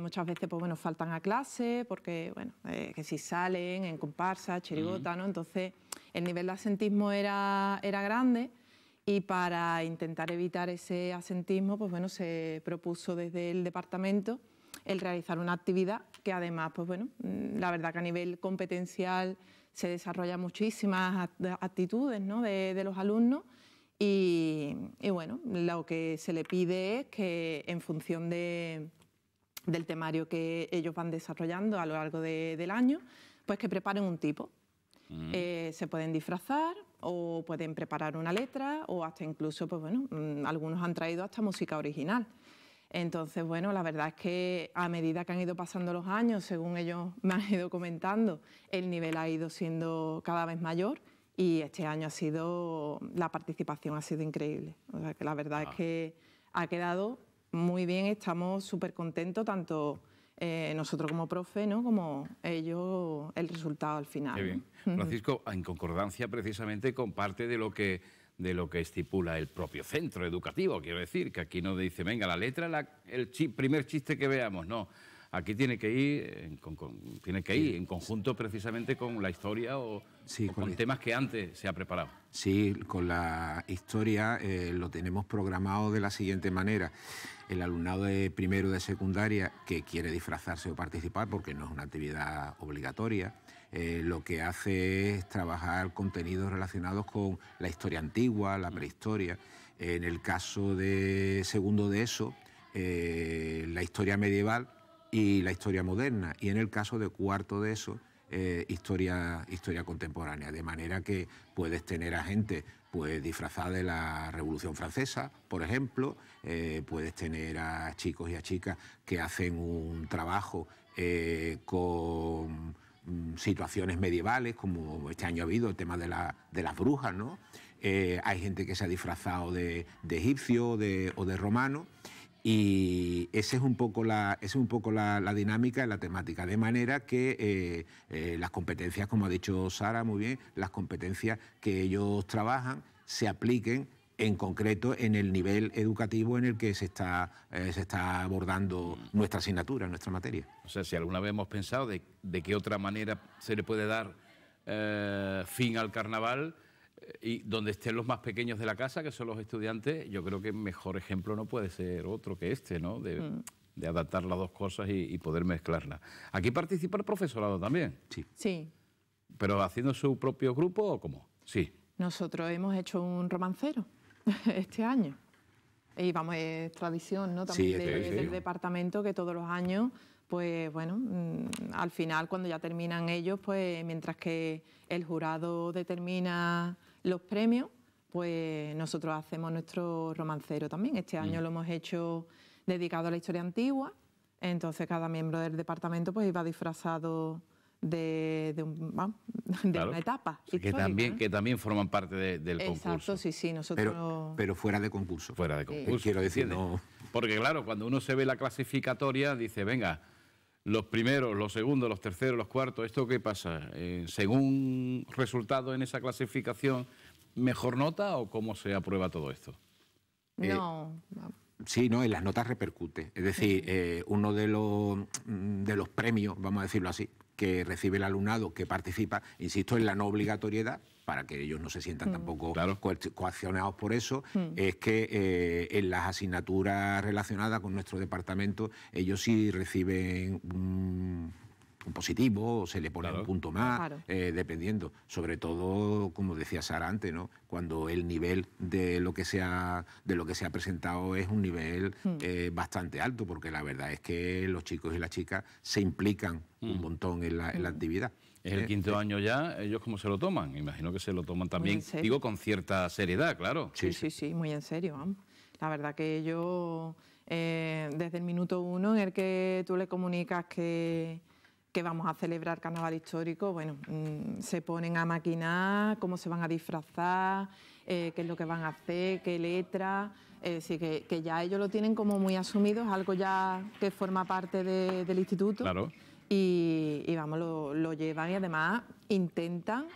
muchas veces pues bueno, faltan a clase porque bueno, que si salen en comparsa, chirigota, ¿no? Entonces el nivel de asentismo era grande. Y para intentar evitar ese asentismo, pues bueno, se propuso desde el departamento el realizar una actividad que además, pues bueno, la verdad que a nivel competencial se desarrollan muchísimas actitudes, ¿no? de los alumnos y bueno, lo que se le pide es que en función del temario que ellos van desarrollando a lo largo del año, pues que preparen un tipo. Se pueden disfrazar o pueden preparar una letra o hasta incluso, pues bueno, algunos han traído hasta música original. Entonces, bueno, la verdad es que a medida que han ido pasando los años, según ellos me han ido comentando, el nivel ha ido siendo cada vez mayor y este año ha sido, la participación ha sido increíble. O sea, que la verdad es que ha quedado muy bien, estamos súper contentos, tanto nosotros como profe, ¿no?, como ellos, el resultado al final. Qué bien. Francisco, en concordancia precisamente con parte de lo que estipula el propio centro educativo, quiero decir, que aquí no dice, venga, la letra, el primer chiste que veamos, no. Aquí tiene que ir en conjunto precisamente con la historia o con temas que antes se ha preparado. Sí, con la historia lo tenemos programado de la siguiente manera. El alumnado de primero de secundaria que quiere disfrazarse o participar, porque no es una actividad obligatoria, lo que hace es trabajar contenidos relacionados con la historia antigua, la prehistoria. En el caso de segundo de ESO, la historia medieval y la historia moderna, y en el caso de cuarto de ESO, historia contemporánea, de manera que puedes tener a gente pues disfrazada de la Revolución Francesa, por ejemplo, puedes tener a chicos y a chicas que hacen un trabajo con situaciones medievales, como este año ha habido el tema de las brujas, ¿no? Hay gente que se ha disfrazado de egipcio o de romano. Y esa es un poco la dinámica y la temática, de manera que las competencias, como ha dicho Sara muy bien, las competencias que ellos trabajan se apliquen en concreto en el nivel educativo en el que se está abordando nuestra asignatura, nuestra materia. O sea, si alguna vez hemos pensado de qué otra manera se le puede dar fin al carnaval, y donde estén los más pequeños de la casa, que son los estudiantes, yo creo que mejor ejemplo no puede ser otro que este, ¿no? De adaptar las dos cosas y poder mezclarlas. Aquí participa el profesorado también. Sí. Sí. ¿Pero haciendo su propio grupo o cómo? Sí. Nosotros hemos hecho un romancero este año. Y vamos, es tradición, ¿no? También sí, del departamento, que todos los años, pues bueno, al final cuando ya terminan ellos, pues mientras que el jurado determina los premios, pues nosotros hacemos nuestro romancero también. Este año lo hemos hecho dedicado a la historia antigua, entonces cada miembro del departamento pues iba disfrazado de una etapa histórica, que también forman parte del concurso. Exacto, sí, sí, nosotros... Pero fuera de concurso. Fuera de concurso, quiero decir, no... Porque claro, cuando uno se ve la clasificatoria, dice, venga, los primeros, los segundos, los terceros, los cuartos, ¿esto qué pasa? ¿Según resultado en esa clasificación, mejor nota o cómo se aprueba todo esto? No. Sí, no, en las notas repercute. Es decir, uno de los premios, vamos a decirlo así, que recibe el alumnado que participa, insisto, en la no obligatoriedad, para que ellos no se sientan tampoco coaccionados por eso, es que en las asignaturas relacionadas con nuestro departamento, ellos sí reciben un positivo, o se le pone un punto más, dependiendo. Sobre todo, como decía Sara antes, ¿no?, cuando el nivel de lo que se ha presentado es un nivel bastante alto, porque la verdad es que los chicos y las chicas se implican un montón en la actividad. Es el quinto año ya, ¿ellos cómo se lo toman? Imagino que se lo toman también, digo, con cierta seriedad, claro. Sí, muy en serio. La verdad que ellos, desde el minuto uno en el que tú le comunicas que vamos a celebrar carnaval histórico, bueno, se ponen a maquinar cómo se van a disfrazar, qué es lo que van a hacer, qué letra, sí, que ya ellos lo tienen como muy asumido, es algo ya que forma parte del instituto. Claro. Y vamos, lo llevan y además intentan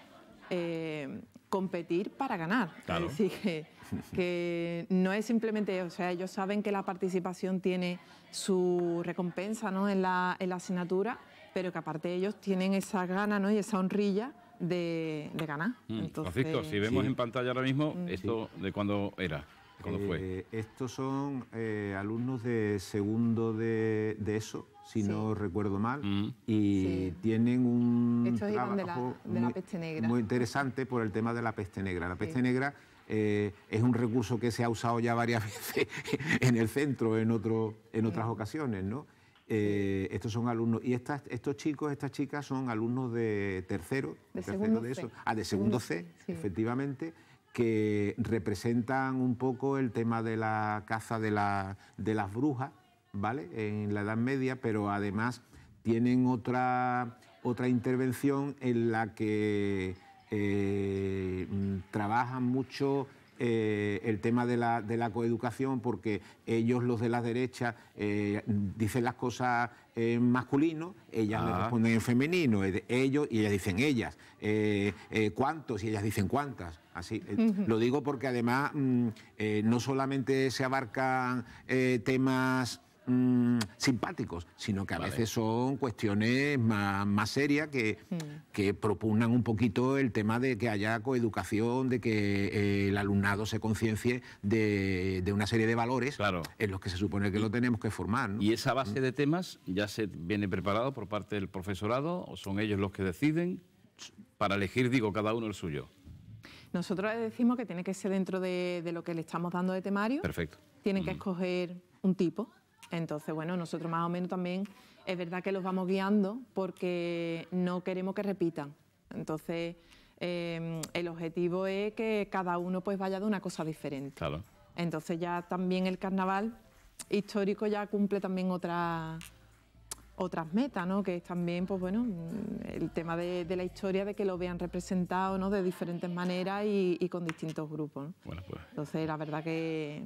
competir para ganar. Claro. Es decir, que no es simplemente, o sea, ellos saben que la participación tiene su recompensa, ¿no?, en la asignatura, pero que aparte ellos tienen esa gana, ¿no?, y esa honrilla de ganar. Entonces, Francisco, si vemos en pantalla ahora mismo, esto de cuándo era, cuándo fue. Estos son alumnos de segundo de ESO, si no recuerdo mal, y tienen un trabajo de la peste negra, muy interesante por el tema de la peste negra. La peste negra es un recurso que se ha usado ya varias veces en el centro, en otras ocasiones, ¿no? Estos son alumnos, y estas chicas son alumnos de segundo C, efectivamente, que representan un poco el tema de la caza de las brujas, ¿vale?, en la Edad Media, pero además tienen otra intervención en la que trabajan mucho el tema de la coeducación, porque ellos, los de la derecha, dicen las cosas en masculino, ellas le responden en femenino, ellos y ellas dicen ellas, cuántos y ellas dicen cuántas. Así, lo digo porque además no solamente se abarcan temas simpáticos, sino que a veces son cuestiones más serias que propugnan un poquito el tema de que haya coeducación, de que el alumnado se conciencie de una serie de valores en los que se supone que lo tenemos que formar, ¿no? ¿Y esa base de temas ya se viene preparado por parte del profesorado o son ellos los que deciden para elegir, digo, cada uno el suyo? Nosotros les decimos que tiene que ser dentro de lo que le estamos dando de temario. Perfecto. Tienen que escoger un tipo. Entonces, bueno, nosotros más o menos también es verdad que los vamos guiando porque no queremos que repitan. Entonces, el objetivo es que cada uno pues vaya de una cosa diferente. Claro. Entonces ya también el carnaval histórico ya cumple también otras metas, ¿no? Que es también, pues bueno, el tema de la historia, de que lo vean representado, ¿no? De diferentes maneras y con distintos grupos, ¿no? Bueno, pues. Entonces, la verdad que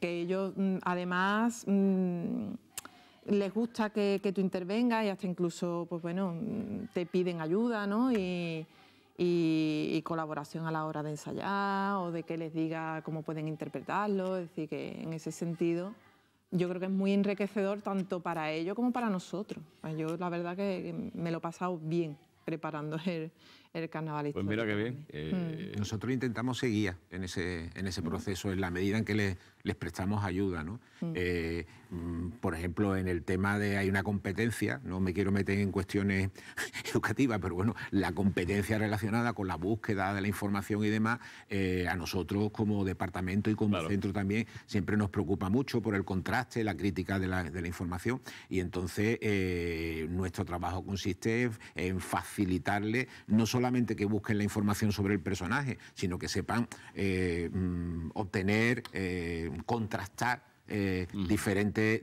ellos además les gusta que tú intervengas y hasta incluso pues bueno te piden ayuda, ¿no? y colaboración a la hora de ensayar o de que les diga cómo pueden interpretarlo. Es decir, que en ese sentido yo creo que es muy enriquecedor tanto para ellos como para nosotros. Yo la verdad que me lo he pasado bien preparando el carnaval. Pues mira qué bien. Nosotros intentamos seguir en ese proceso, en la medida en que les prestamos ayuda, ¿no? Por ejemplo, en el tema de hay una competencia, no me quiero meter en cuestiones educativas, pero bueno, la competencia relacionada con la búsqueda de la información y demás, a nosotros como departamento y como centro también siempre nos preocupa mucho por el contraste, la crítica de la información, y entonces nuestro trabajo consiste en facilitarle no solamente que busquen la información sobre el personaje, sino que sepan obtener, contrastar diferentes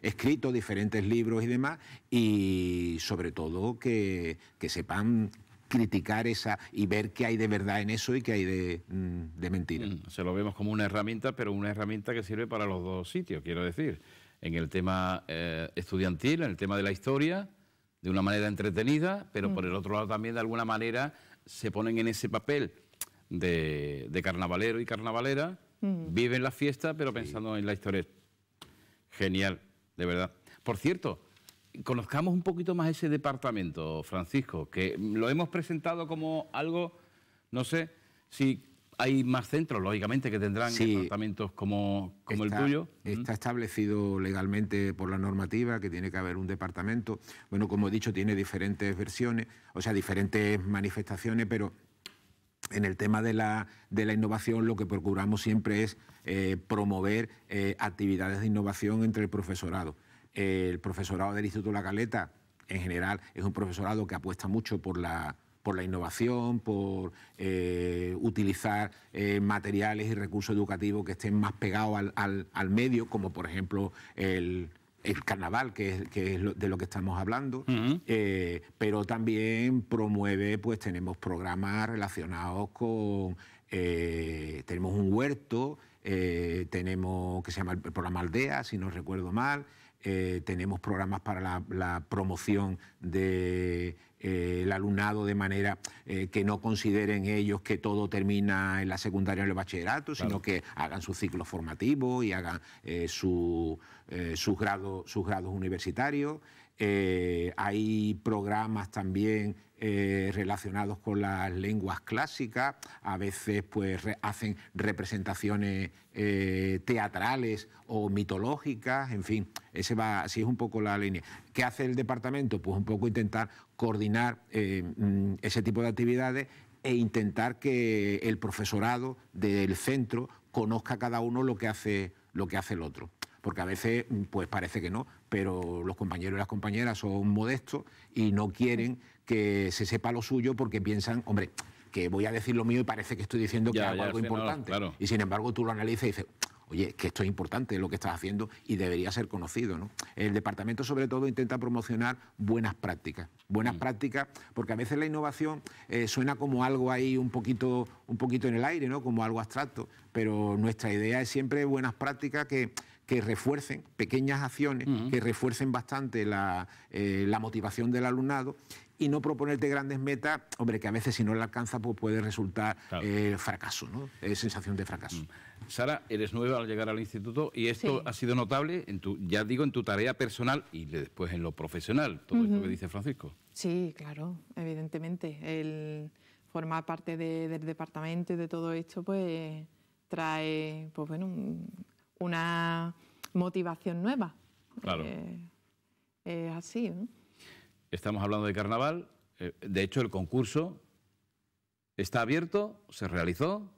escritos, diferentes libros y demás, y sobre todo que sepan criticar esa y ver qué hay de verdad en eso y qué hay de mentira. Se lo vemos como una herramienta, pero una herramienta que sirve para los dos sitios, quiero decir, en el tema estudiantil, en el tema de la historia, de una manera entretenida, pero por el otro lado también de alguna manera se ponen en ese papel de carnavalero y carnavalera, viven la fiesta pero pensando en la historia. Genial, de verdad. Por cierto, conozcamos un poquito más ese departamento, Francisco, que lo hemos presentado como algo, no sé, si hay más centros, lógicamente, que tendrán departamentos como el tuyo. Está establecido legalmente por la normativa que tiene que haber un departamento. Bueno, como he dicho, tiene diferentes versiones, o sea, diferentes manifestaciones, pero en el tema de la innovación lo que procuramos siempre es promover actividades de innovación entre el profesorado. El profesorado del Instituto La Caleta, en general, es un profesorado que apuesta mucho por la innovación, por utilizar materiales y recursos educativos que estén más pegados al medio, como por ejemplo el carnaval, que es de lo que estamos hablando, pero también promueve, pues tenemos programas relacionados con, tenemos un huerto, tenemos, que se llama el programa Aldea, si no recuerdo mal, tenemos programas para la promoción de el alumnado de manera que no consideren ellos que todo termina en la secundaria o en el bachillerato, sino que hagan sus ciclos formativos y hagan sus grados universitarios. Hay programas también relacionados con las lenguas clásicas, a veces pues hacen representaciones teatrales o mitológicas, en fin, ese va, así es un poco la línea. ¿Qué hace el departamento? Pues un poco intentar coordinar ese tipo de actividades e intentar que el profesorado del centro conozca cada uno lo que hace el otro. Porque a veces pues parece que no, pero los compañeros y las compañeras son modestos y no quieren que se sepa lo suyo porque piensan, hombre, que voy a decir lo mío y parece que estoy diciendo que hago algo importante. Y sin embargo tú lo analizas y dices, oye, que esto es importante lo que estás haciendo y debería ser conocido, ¿no? El departamento, sobre todo, intenta promocionar buenas prácticas, porque a veces la innovación suena como algo ahí un poquito en el aire, ¿no? Como algo abstracto, pero nuestra idea es siempre buenas prácticas que refuercen pequeñas acciones, que refuercen bastante la motivación del alumnado, y no proponerte grandes metas, hombre, que a veces si no la alcanza pues puede resultar fracaso, ¿no? Sensación de fracaso. Sara, eres nueva al llegar al instituto y esto ha sido notable, en tu, ya digo, en tu tarea personal y después en lo profesional, todo esto que dice Francisco. Sí, claro, evidentemente. El formar parte del departamento y de todo esto pues trae, pues bueno, una motivación nueva. Claro. Es así, ¿no? Estamos hablando de carnaval. De hecho, el concurso está abierto, se realizó.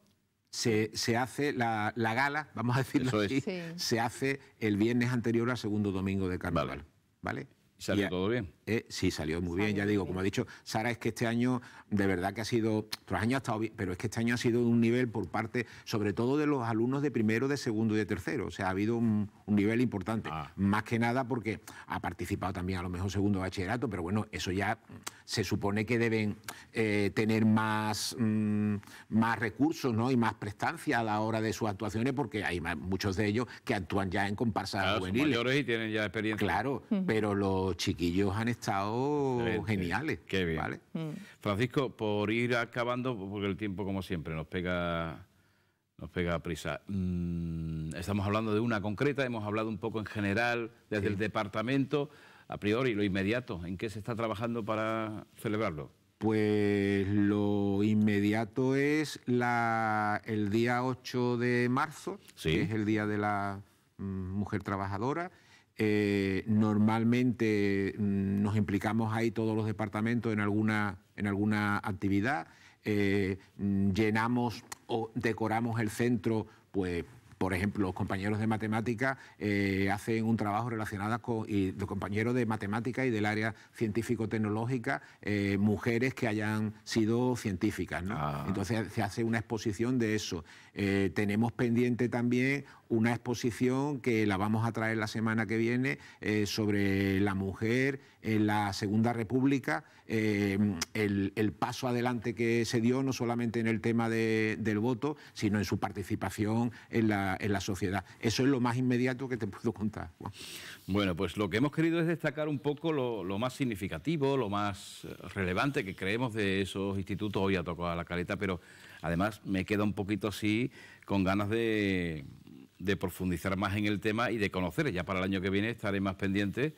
Se hace la gala, vamos a decirlo así, se hace el viernes anterior al segundo domingo de carnaval. ¿Vale? ¿Salió todo bien? Sí, salió muy bien, ya digo, como ha dicho Sara, es que este año de verdad que ha sido, otros años ha estado bien, pero es que este año ha sido un nivel por parte, sobre todo de los alumnos de primero, de segundo y de tercero, o sea, ha habido un nivel importante, más que nada porque ha participado también a lo mejor segundo bachillerato, pero bueno, eso ya se supone que deben tener más recursos, ¿no? Y más prestancia a la hora de sus actuaciones, porque hay muchos de ellos que actúan ya en comparsas juveniles. Son mayores y tienen ya experiencia. Claro, pero los chiquillos han estado geniales. Qué bien. ¿Vale? Francisco, por ir acabando, porque el tiempo, como siempre, nos pega a prisa. Estamos hablando de una concreta, hemos hablado un poco en general desde el departamento, a priori, lo inmediato. ¿En qué se está trabajando para celebrarlo? Pues lo inmediato es el día 8 de marzo, que es el Día de la Mujer Trabajadora. Normalmente nos implicamos ahí todos los departamentos en alguna actividad, llenamos o decoramos el centro, pues por ejemplo, los compañeros de matemáticas hacen un trabajo relacionado con los compañeros de matemáticas y del área científico-tecnológica, mujeres que hayan sido científicas, ¿no? Entonces se hace una exposición de eso. Tenemos pendiente también una exposición que la vamos a traer la semana que viene sobre la mujer en la Segunda República, el paso adelante que se dio no solamente en el tema del voto, sino en su participación en la sociedad. Eso es lo más inmediato que te puedo contar. Bueno, pues lo que hemos querido es destacar un poco lo más significativo, lo más relevante que creemos de esos institutos. Hoy ha tocado a La Caleta, pero además me queda un poquito así con ganas de profundizar más en el tema y de conocer. Ya para el año que viene estaré más pendiente,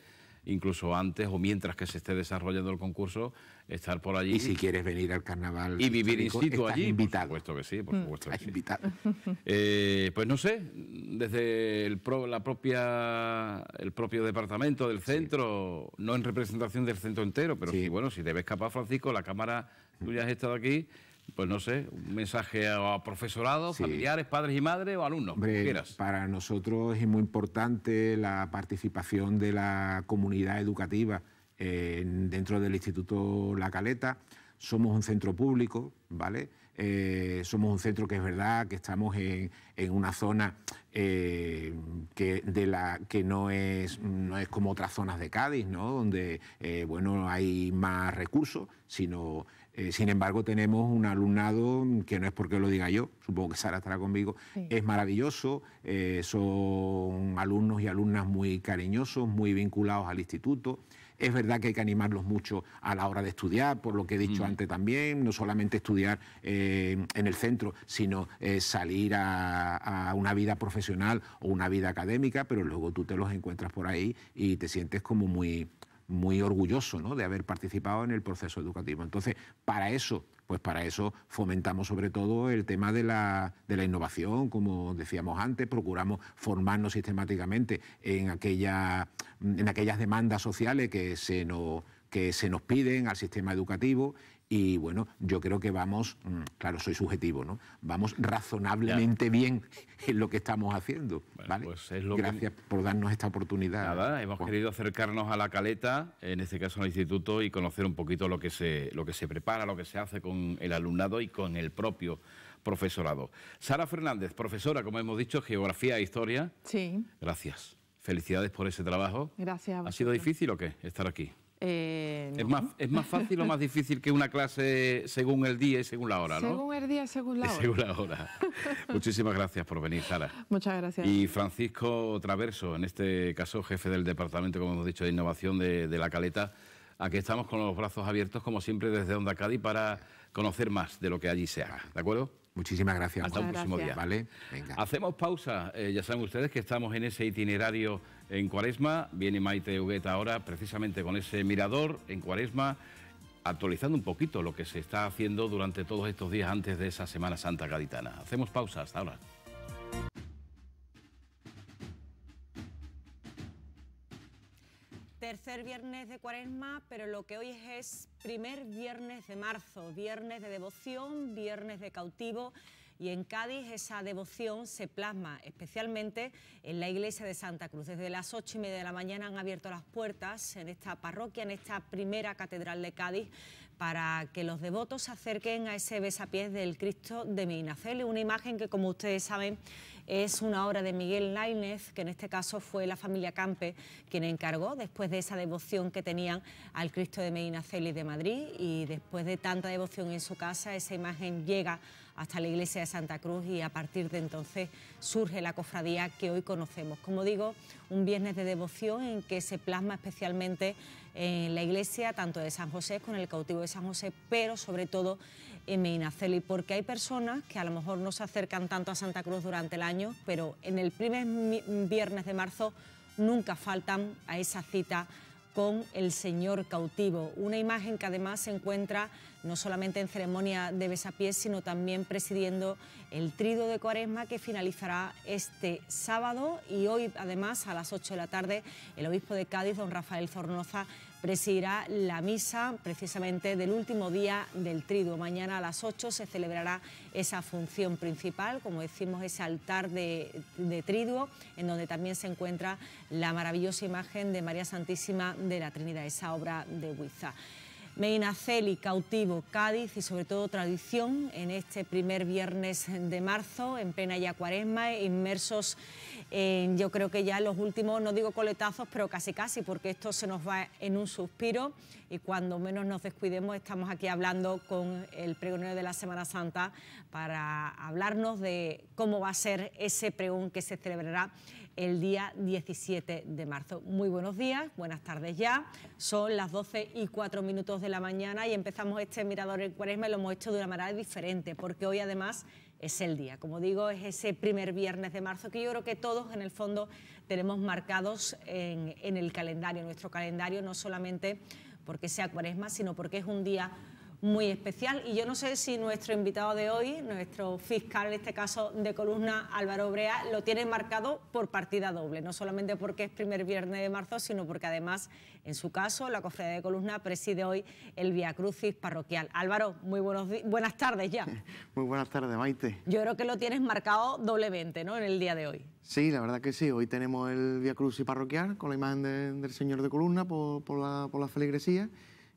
incluso antes o mientras que se esté desarrollando el concurso, estar por allí. Y si quieres venir al carnaval y vivir in situ allí, invitado. Por supuesto que sí, por supuesto que sí. Invitado. Pues no sé, desde el propio departamento del centro, no en representación del centro entero, pero sí, bueno, si te ves capaz, Francisco, la cámara tuya has estado aquí. Pues no sé, un mensaje a profesorado, familiares, padres y madres o alumnos, hombre, como quieras. Para nosotros es muy importante la participación de la comunidad educativa dentro del Instituto La Caleta. Somos un centro público, ¿vale? Somos un centro que es verdad que estamos en una zona que no es como otras zonas de Cádiz, ¿no? Donde bueno, hay más recursos, sino... sin embargo, tenemos un alumnado, que no es porque lo diga yo, supongo que Sara estará conmigo, es maravilloso, son alumnos y alumnas muy cariñosos, muy vinculados al instituto. Es verdad que hay que animarlos mucho a la hora de estudiar, por lo que he dicho antes también, no solamente estudiar en el centro, sino salir a una vida profesional o una vida académica, pero luego tú te los encuentras por ahí y te sientes como muy orgulloso, ¿no?, de haber participado en el proceso educativo. Entonces, para eso fomentamos sobre todo el tema de la innovación, como decíamos antes, procuramos formarnos sistemáticamente en aquellas demandas sociales que se nos piden al sistema educativo. Y bueno, yo creo que vamos, claro, soy subjetivo, ¿no? Vamos razonablemente bien en lo que estamos haciendo. Bueno, ¿vale? Pues es lo Gracias que... por darnos esta oportunidad. Nada, hemos querido acercarnos a La Caleta, en este caso al instituto, y conocer un poquito lo que se prepara, lo que se hace con el alumnado y con el propio profesorado. Sara Fernández, profesora, como hemos dicho, Geografía e Historia. Sí. Gracias. Felicidades por ese trabajo. Gracias a vosotros. ¿Ha sido difícil o qué estar aquí? No. ¿Es más fácil o más difícil que una clase según el día y según la hora, ¿no? Según el día y según la hora. Según la hora. Muchísimas gracias por venir, Sara. Muchas gracias. Y Francisco Traverso, en este caso jefe del Departamento, como hemos dicho, de Innovación de La Caleta. Aquí estamos con los brazos abiertos, como siempre, desde Onda Cádiz para conocer más de lo que allí se haga, ¿de acuerdo? Muchísimas gracias. Hasta un próximo día. Vale, venga. Hacemos pausa. Ya saben ustedes que estamos en ese itinerario en Cuaresma. Viene Maite Hugueta ahora precisamente con ese mirador en Cuaresma, actualizando un poquito lo que se está haciendo durante todos estos días antes de esa Semana Santa gaditana. Hacemos pausa. Hasta ahora. Tercer viernes de Cuaresma, pero lo que hoy es primer viernes de marzo, viernes de devoción, viernes de cautivo, y en Cádiz esa devoción se plasma especialmente en la iglesia de Santa Cruz. Desde las 8:30 de la mañana han abierto las puertas en esta parroquia, en esta primera catedral de Cádiz, para que los devotos se acerquen a ese besapiés del Cristo de Medinaceli, una imagen que, como ustedes saben, es una obra de Miguel Lainez, que en este caso fue la familia Campe quien encargó, después de esa devoción que tenían al Cristo de Medinaceli de Madrid, y después de tanta devoción en su casa, esa imagen llega hasta la iglesia de Santa Cruz, y a partir de entonces surge la cofradía que hoy conocemos. Como digo, un viernes de devoción en que se plasma especialmente en la iglesia tanto de San José, con el cautivo de San José, pero sobre todo en Medinaceli, porque hay personas que a lo mejor no se acercan tanto a Santa Cruz durante el año, pero en el primer viernes de marzo nunca faltan a esa cita con el Señor cautivo, una imagen que además se encuentra no solamente en ceremonia de besapiés, sino también presidiendo el tríodo de Cuaresma, que finalizará este sábado, y hoy además a las 8 de la tarde el obispo de Cádiz, don Rafael Zornoza, presidirá la misa precisamente del último día del tríodo. Mañana a las 8 se celebrará esa función principal, como decimos, ese altar de tríodo, en donde también se encuentra la maravillosa imagen de María Santísima de la Trinidad, esa obra de Huiza. Medinaceli, cautivo, Cádiz y sobre todo tradición en este primer viernes de marzo, en plena ya Cuaresma, inmersos en, yo creo que ya los últimos, no digo coletazos, pero casi casi, porque esto se nos va en un suspiro, y cuando menos nos descuidemos estamos aquí hablando con el pregonero de la Semana Santa para hablarnos de cómo va a ser ese pregón que se celebrará el día 17 de marzo. Muy buenos días, buenas tardes ya, son las 12:04 de la mañana y empezamos este mirador en Cuaresma, y lo hemos hecho de una manera diferente, porque hoy además es el día, como digo, es ese primer viernes de marzo que yo creo que todos en el fondo tenemos marcados en el calendario, nuestro calendario, no solamente porque sea Cuaresma, sino porque es un día muy especial. Y yo no sé si nuestro invitado de hoy, nuestro fiscal en este caso de columna, Álvaro Obrea, lo tiene marcado por partida doble, no solamente porque es primer viernes de marzo, sino porque además, en su caso, la cofradía de columna preside hoy el Via Crucis parroquial. Álvaro, muy buenas tardes ya. Muy buenas tardes, Maite. Yo creo que lo tienes marcado doblemente, ¿no?, en el día de hoy. Sí, la verdad que sí. Hoy tenemos el Via Crucis parroquial con la imagen del Señor de Columna por la feligresía.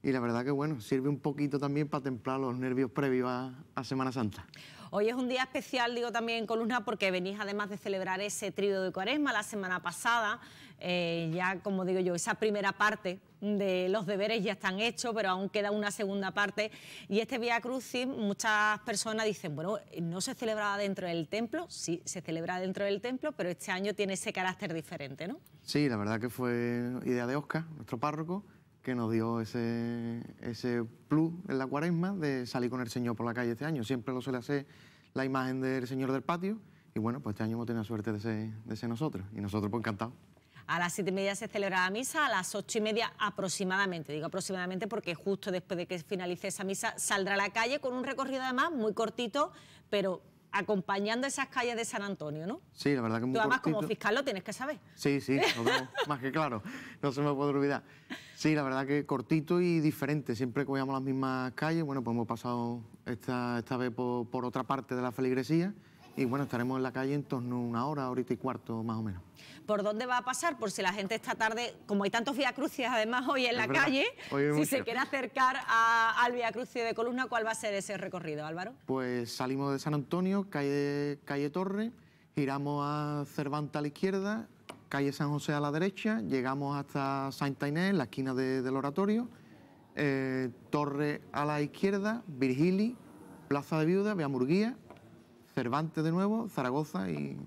Y la verdad que, bueno, sirve un poquito también para templar los nervios previos a Semana Santa. Hoy es un día especial, digo, también en Columna, porque venís además de celebrar ese tríodo de Cuaresma. La semana pasada, ya, como digo yo, esa primera parte de los deberes ya están hechos, pero aún queda una segunda parte. Y este Vía Crucis, muchas personas dicen, bueno, no se celebraba dentro del templo. Sí, se celebra dentro del templo, pero este año tiene ese carácter diferente, ¿no? Sí, la verdad que fue idea de Óscar, nuestro párroco, que nos dio ese plus en la Cuaresma de salir con el Señor por la calle este año. Siempre lo suele hacer la imagen del Señor del Patio, y bueno, pues este año hemos tenido suerte de ser nosotros, y nosotros pues encantados. A las 7:30 se celebra la misa, a las 8:30 aproximadamente, digo aproximadamente porque justo después de que finalice esa misa saldrá a la calle con un recorrido además muy cortito, pero acompañando esas calles de San Antonio, ¿no? Sí, la verdad que muy cortito. Tú además como fiscal lo tienes que saber. Sí, sí, más que claro, no se me puede olvidar. Sí, la verdad que cortito y diferente, siempre que cogíamos las mismas calles. Bueno, pues hemos pasado esta vez por otra parte de la feligresía, Y bueno, estaremos en la calle en torno a una hora, horita y cuarto más o menos. ¿Por dónde va a pasar? Por si la gente esta tarde, como hay tantos viacrucis además hoy en es la verdad, calle, si mucho. Se quiere acercar al viacrucis de Columna, ¿cuál va a ser ese recorrido, Álvaro? Pues salimos de San Antonio, calle Torre, giramos a Cervanta a la izquierda, calle San José a la derecha, llegamos hasta Santa Inés, la esquina del Oratorio, Torre a la izquierda, Virgili, Plaza de Viuda, Beamurguía, Cervantes de nuevo, Zaragoza y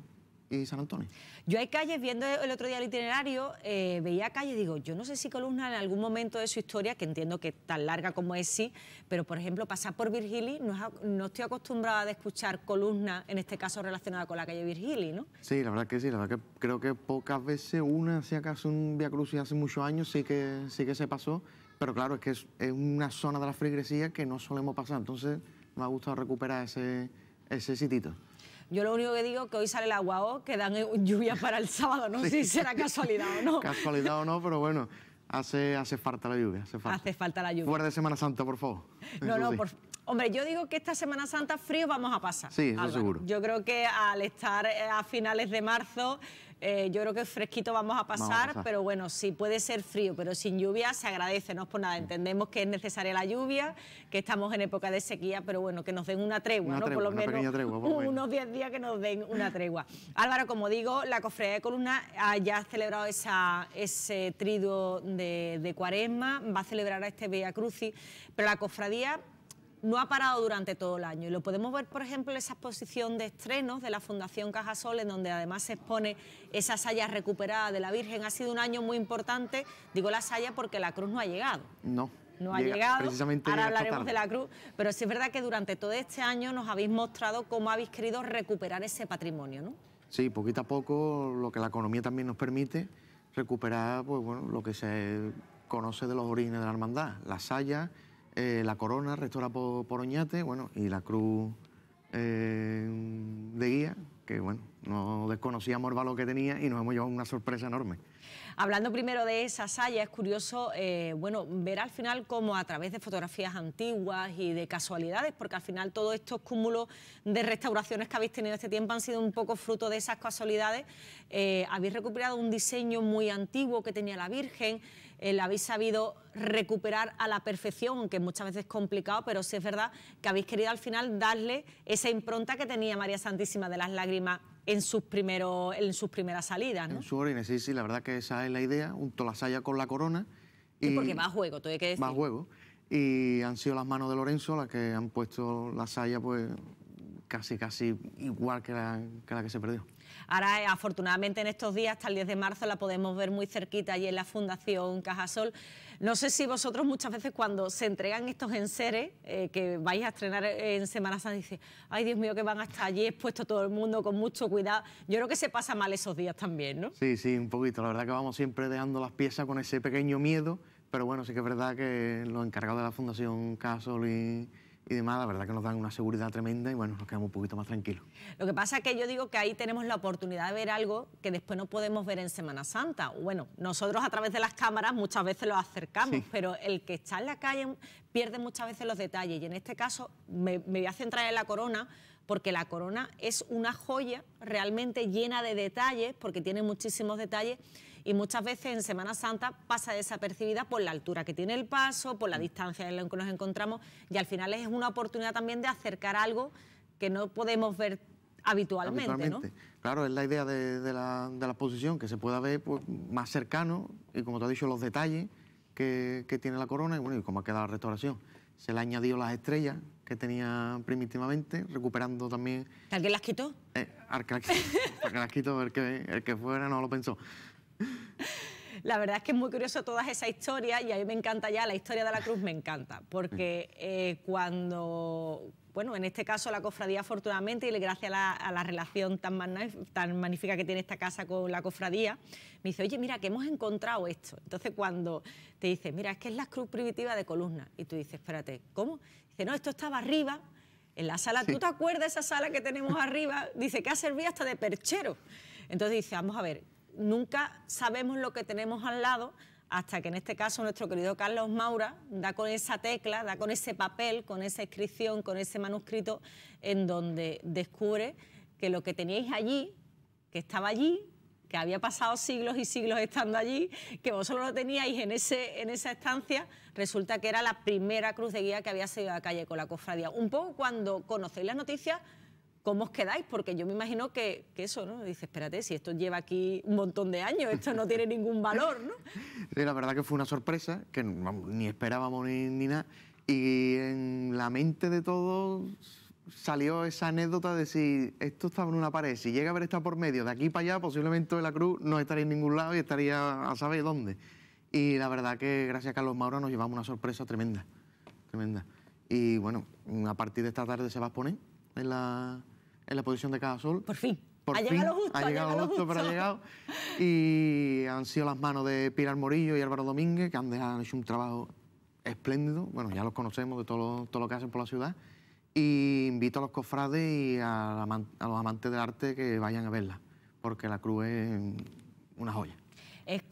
San Antonio. Yo hay calles, viendo el otro día el itinerario, veía calles y digo, yo no sé si Columna en algún momento de su historia, que entiendo que tan larga como es sí, pero por ejemplo pasar por Virgili, no estoy acostumbrada de escuchar Columna, en este caso relacionada con la calle Virgili, ¿no? Sí, la verdad que creo que pocas veces, una si acaso un viacrucis hace muchos años sí que se pasó, pero claro, es que es una zona de la feligresía que no solemos pasar, entonces me ha gustado recuperar ese sitito. Yo lo único que digo es que hoy sale el aguao, que dan lluvia para el sábado, no sé si será casualidad o no. Casualidad o no, pero bueno, hace falta la lluvia, hace falta. Hace falta la lluvia. Fuera de Semana Santa, por favor. Hombre, yo digo que esta Semana Santa frío vamos a pasar. Sí, eso seguro. Yo creo que al estar a finales de marzo, yo creo que fresquito vamos a pasar, pero bueno, sí puede ser frío, pero sin lluvia se agradece, no es por nada. Entendemos que es necesaria la lluvia, que estamos en época de sequía, pero bueno, que nos den una tregua, por lo menos tregua, unos 10 días que nos den una tregua. Álvaro, como digo, la Cofradía de Columna ya ha celebrado ese triduo de Cuaresma, va a celebrar este viacrucis, pero la cofradía no ha parado durante todo el año y lo podemos ver, por ejemplo, en esa exposición de estrenos de la Fundación Cajasol, en donde además se expone esa saya recuperada de la Virgen. Ha sido un año muy importante, digo la saya porque la cruz no ha llegado. No ha llegado, precisamente ahora hablaremos de la cruz, pero sí es verdad que durante todo este año nos habéis mostrado cómo habéis querido recuperar ese patrimonio, ¿no? Sí, poquito a poco, lo que la economía también nos permite, recuperar pues, bueno, lo que se conoce de los orígenes de la hermandad, la saya. La corona restaurada por Oñate, bueno, y la cruz de guía, que bueno, no desconocíamos el valor que tenía y nos hemos llevado una sorpresa enorme. Hablando primero de esa saya, es curioso bueno, ver al final cómo a través de fotografías antiguas y de casualidades, porque al final todos estos cúmulos de restauraciones que habéis tenido este tiempo han sido un poco fruto de esas casualidades. Habéis recuperado un diseño muy antiguo que tenía la Virgen, la habéis sabido recuperar a la perfección, aunque muchas veces es complicado, pero sí es verdad que habéis querido al final darle esa impronta que tenía María Santísima de las Lágrimas en sus primeras salidas, ¿no? En sus orígenes, sí, la verdad que esa es la idea, junto a la saya con la corona. Y porque va a juego, todo hay que decir. Va a juego. Y han sido las manos de Lorenzo las que han puesto la saya, pues casi igual que la que se perdió. Ahora, afortunadamente, en estos días, hasta el 10 de marzo, la podemos ver muy cerquita allí en la Fundación Cajasol. No sé si vosotros muchas veces cuando se entregan estos enseres, que vais a estrenar en Semana Santa, dices, ay, Dios mío, que van hasta allí expuesto todo el mundo con mucho cuidado. Yo creo que se pasa mal esos días también, ¿no? Sí, un poquito. La verdad que vamos siempre dejando las piezas con ese pequeño miedo, pero bueno, sí que es verdad que los encargados de la Fundación Cajasol y demás, la verdad que nos dan una seguridad tremenda y bueno, nos quedamos un poquito más tranquilos. Lo que pasa es que yo digo que ahí tenemos la oportunidad de ver algo que después no podemos ver en Semana Santa. Bueno, nosotros a través de las cámaras muchas veces lo acercamos, sí, pero el que está en la calle pierde muchas veces los detalles y en este caso me voy a centrar en la corona, porque la corona es una joya realmente llena de detalles, porque tiene muchísimos detalles y muchas veces en Semana Santa pasa desapercibida por la altura que tiene el paso, por la distancia en la que nos encontramos y al final es una oportunidad también de acercar algo que no podemos ver habitualmente, ¿no? Claro, es la idea de la exposición, que se pueda ver pues, más cercano y como te he dicho los detalles que tiene la corona y bueno, y cómo ha quedado la restauración. Se le ha añadido las estrellas que tenía primitivamente, recuperando también... ¿Alguien las quitó? Porque las quitó, el que fuera no lo pensó. La verdad es que es muy curioso todas esas historias y a mí me encanta ya, la historia de la cruz me encanta, porque cuando... Bueno, en este caso la cofradía afortunadamente y gracias a la relación tan magnífica que tiene esta casa con la cofradía, me dice, oye, mira, que hemos encontrado esto. Entonces cuando te dice, mira, es que es la cruz primitiva de Columna. Y tú dices, espérate, ¿cómo? Dice, no, esto estaba arriba, en la sala, sí. ¿Tú te acuerdas de esa sala que tenemos arriba? Dice, que ha servido hasta de perchero. Entonces dice, vamos a ver, nunca sabemos lo que tenemos al lado, hasta que en este caso nuestro querido Carlos Maura da con esa tecla, da con ese papel, con esa inscripción, con ese manuscrito, en donde descubre que lo que teníais allí, que estaba allí, que había pasado siglos y siglos estando allí, que vosotros lo teníais en esa estancia, resulta que era la primera cruz de guía que había salido a la calle con la cofradía. Un poco cuando conocéis las noticias, ¿cómo os quedáis? Porque yo me imagino que eso, ¿no? Dice, espérate, si esto lleva aquí un montón de años, esto no tiene ningún valor, ¿no? Sí, la verdad que fue una sorpresa, que ni esperábamos ni nada, y en la mente de todos salió esa anécdota de si esto estaba en una pared, si llega a haber estado por medio de aquí para allá, posiblemente la cruz no estaría en ningún lado y estaría a saber dónde. Y la verdad que gracias a Carlos Maura nos llevamos una sorpresa tremenda, tremenda. Y bueno, a partir de esta tarde se va a exponer en la posición de cada sol. Por fin. Por ha fin, llegado justo, ha llegado justo, pero ha llegado. Y han sido las manos de Pilar Morillo y Álvaro Domínguez, que han hecho un trabajo espléndido. Bueno, ya los conocemos de todo lo que hacen por la ciudad. Y invito a los cofrades y a los amantes del arte que vayan a verla, porque la cruz es una joya. Es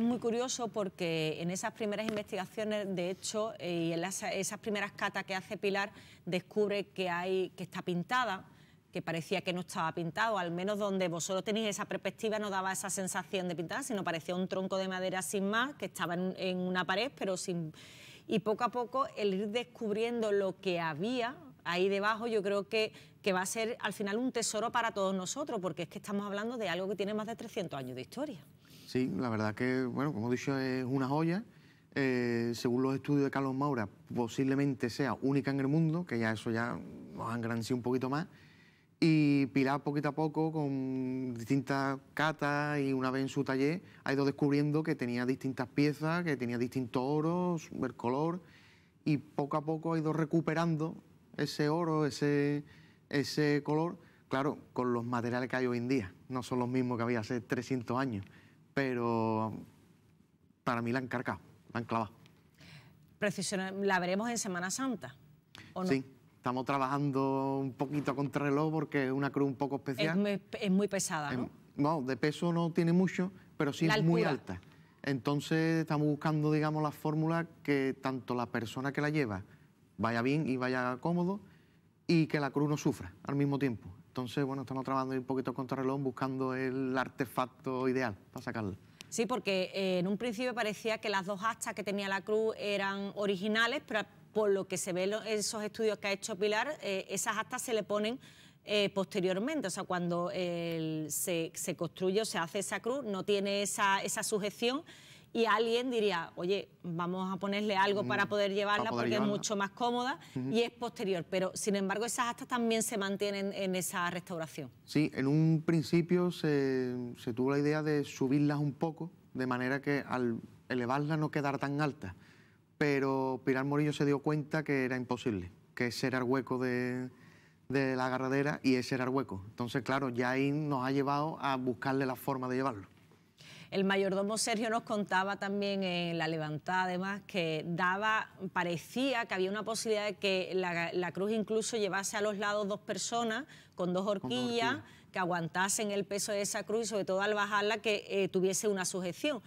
muy curioso porque en esas primeras investigaciones, de hecho, y en esas primeras catas que hace Pilar, descubre que está pintada, que parecía que no estaba pintado, al menos donde vosotros tenéis esa perspectiva no daba esa sensación de pintada, sino parecía un tronco de madera sin más, que estaba en una pared, pero sin... Y poco a poco el ir descubriendo lo que había ahí debajo, yo creo que va a ser al final un tesoro para todos nosotros, porque es que estamos hablando de algo que tiene más de 300 años de historia. Sí, la verdad que, bueno, como he dicho, es una joya. Según los estudios de Carlos Maura, posiblemente sea única en el mundo, que ya eso ya nos engrandecido un poquito más. Y Pilar, poquito a poco, con distintas catas y una vez en su taller, ha ido descubriendo que tenía distintas piezas, que tenía distintos oros, el color, y poco a poco ha ido recuperando ese oro, ese color, claro, con los materiales que hay hoy en día. No son los mismos que había hace 300 años, pero para mí la han cargado, la han clavado. ¿La veremos en Semana Santa o no? Sí, estamos trabajando un poquito a contrarreloj porque es una cruz un poco especial. Es muy pesada, ¿no? No, de peso no tiene mucho, pero sí es muy alta. Entonces estamos buscando, digamos, la fórmula que tanto la persona que la lleva vaya bien y vaya cómodo y que la cruz no sufra al mismo tiempo. Entonces, bueno, estamos trabajando un poquito contra el reloj buscando el artefacto ideal para sacarlo. Sí, porque en un principio parecía que las dos astas que tenía la cruz eran originales, pero por lo que se ve en esos estudios que ha hecho Pilar, esas astas se le ponen posteriormente. O sea, cuando se construye o se hace esa cruz, no tiene esa sujeción. Y alguien diría, oye, vamos a ponerle algo para poder llevarla porque es mucho más cómoda y es posterior. Pero, sin embargo, esas astas también se mantienen en esa restauración. Sí, en un principio se tuvo la idea de subirlas un poco, de manera que al elevarlas no quedara tan altas. Pero Pilar Morillo se dio cuenta que era imposible, que ese era el hueco de la agarradera y ese era el hueco. Entonces, claro, ya ahí nos ha llevado a buscarle la forma de llevarlo. El mayordomo Sergio nos contaba también en la levantada, además, que parecía que había una posibilidad de que la cruz incluso llevase a los lados dos personas con dos horquillas que aguantasen el peso de esa cruz y sobre todo al bajarla que tuviese una sujeción.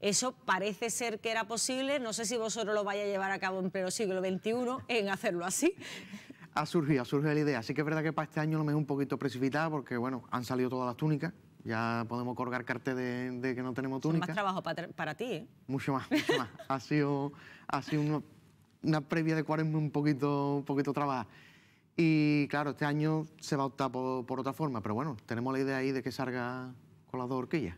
Eso parece ser que era posible, no sé si vosotros lo vais a llevar a cabo en pleno siglo XXI en hacerlo así. Ha surgido la idea, así que es verdad que para este año lo mejor un poquito precipitada porque, bueno, han salido todas las túnicas. Ya podemos colgar cartel de que no tenemos túnica. Más trabajo para ti, ¿eh? Mucho más. Ha sido una previa de cuaresma un poquito trabajo. Y claro, este año se va a optar por otra forma, pero bueno, tenemos la idea ahí de que salga con las dos horquillas.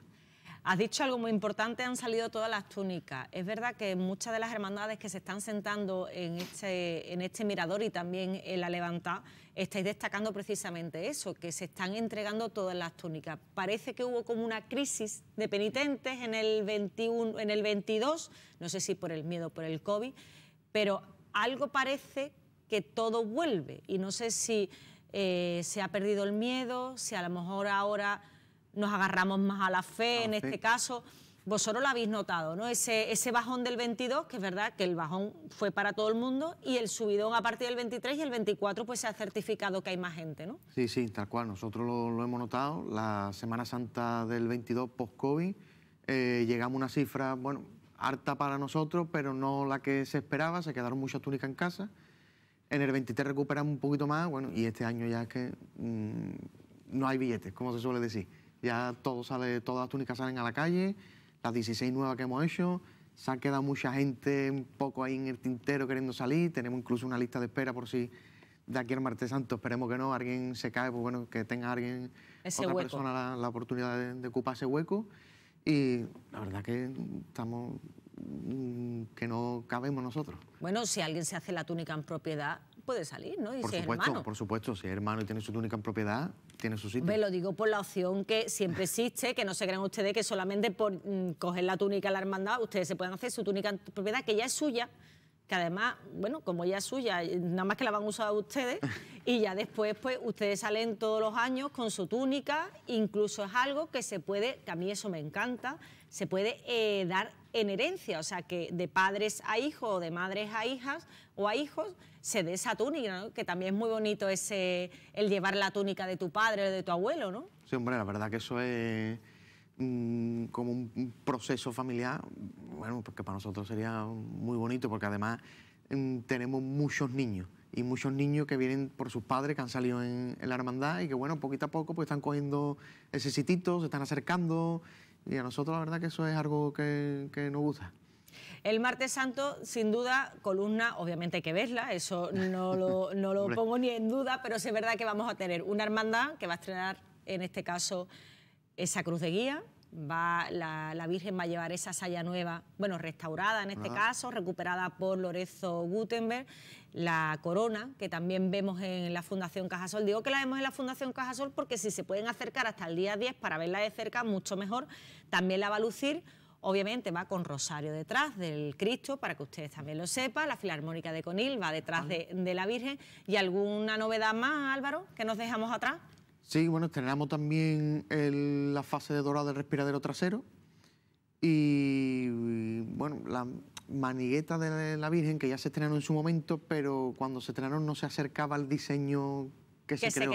Has dicho algo muy importante, han salido todas las túnicas. Es verdad que muchas de las hermandades que se están sentando en este mirador y también en la levantada, estáis destacando precisamente eso, que se están entregando todas las túnicas. Parece que hubo como una crisis de penitentes en el 21, en el 22, no sé si por el miedo, por el COVID, pero algo parece que todo vuelve. Y no sé si se ha perdido el miedo, si a lo mejor ahora nos agarramos más a la fe en este caso. Vosotros lo habéis notado, ¿no? Ese bajón del 22, que es verdad que el bajón fue para todo el mundo, y el subidón a partir del 23 y el 24 pues se ha certificado que hay más gente, ¿no? Sí, sí, tal cual. Nosotros lo hemos notado. La Semana Santa del 22 post-COVID llegamos a una cifra, bueno, harta para nosotros, pero no la que se esperaba. Se quedaron muchas túnicas en casa. En el 23 recuperamos un poquito más, bueno, y este año ya es que... no hay billetes, como se suele decir. Ya todo sale, todas las túnicas salen a la calle, las 16 nuevas que hemos hecho, se ha quedado mucha gente un poco ahí en el tintero queriendo salir, tenemos incluso una lista de espera por si de aquí al martes santo, esperemos que no, alguien se cae, pues bueno, que tenga alguien, ese otra hueco. Persona la oportunidad de ocupar ese hueco, y la verdad que estamos... que no cabemos nosotros. Bueno, si alguien se hace la túnica en propiedad, puede salir, ¿no? Y por si supuesto, es hermano. Por supuesto, si es hermano y tiene su túnica en propiedad, tiene su sitio. Me lo digo por la opción que siempre existe, que no se crean ustedes que solamente por coger la túnica a la hermandad, ustedes se pueden hacer su túnica en propiedad, que ya es suya, que además, bueno, como ya es suya, nada más que la van a usar ustedes, y ya después, pues, ustedes salen todos los años con su túnica, incluso es algo que se puede, que a mí eso me encanta, se puede dar en herencia, o sea, que de padres a hijos, o de madres a hijas o a hijos, se dé esa túnica, ¿no? Que también es muy bonito ese, el llevar la túnica de tu padre o de tu abuelo, ¿no? Sí, hombre, la verdad que eso es... como un proceso familiar, bueno, porque para nosotros sería muy bonito, porque además tenemos muchos niños, y muchos niños que vienen por sus padres, que han salido en la hermandad, y que bueno, poquito a poco pues están cogiendo ese sitito, se están acercando, y a nosotros la verdad que eso es algo que nos gusta. El martes santo, sin duda, columna, obviamente hay que verla, eso no lo pongo ni en duda, pero sí es verdad que vamos a tener una hermandad que va a estrenar, en este caso, esa cruz de guía, la Virgen va a llevar esa saya nueva, bueno, restaurada en este caso, recuperada por Lorenzo Gutenberg, la corona, que también vemos en la Fundación Cajasol. Digo que la vemos en la Fundación Cajasol porque si se pueden acercar hasta el día 10 para verla de cerca, mucho mejor. También la va a lucir, obviamente va con rosario detrás del Cristo, para que ustedes también lo sepan, la Filarmónica de Conil va detrás de la Virgen. ¿Y alguna novedad más, Álvaro, que nos dejamos atrás? Sí, bueno, estrenamos también la fase de dorado del respiradero trasero y, bueno, la manigueta de la Virgen, que ya se estrenaron en su momento, pero cuando se estrenaron no se acercaba al diseño que se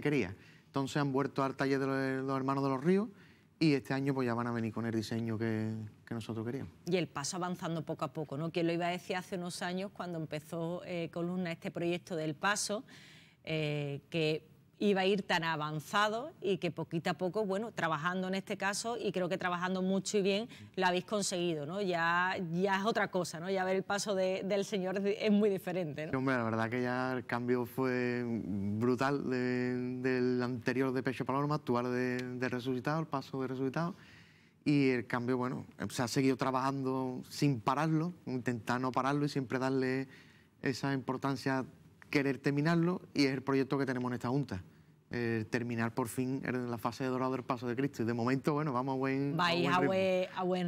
quería. Entonces han vuelto al taller de los hermanos de los Ríos y este año pues ya van a venir con el diseño que nosotros queríamos. Y el paso avanzando poco a poco, ¿no? Quien lo iba a decir hace unos años cuando empezó Columna este proyecto del paso, que... iba a ir tan avanzado y que poquito a poco, bueno, trabajando en este caso y creo que trabajando mucho y bien lo habéis conseguido, ¿no? Ya es otra cosa, ¿no? Ya ver el paso del Señor es muy diferente, ¿no? Sí, hombre, la verdad que ya el cambio fue brutal del anterior de Pecho Paloma, actual de Resucitado, el paso de Resucitado, y el cambio, bueno, se ha seguido trabajando sin pararlo, intentar no pararlo y siempre darle esa importancia, querer terminarlo, y es el proyecto que tenemos en esta Junta, terminar por fin la fase de dorado del paso de Cristo, y de momento, bueno, vamos a buen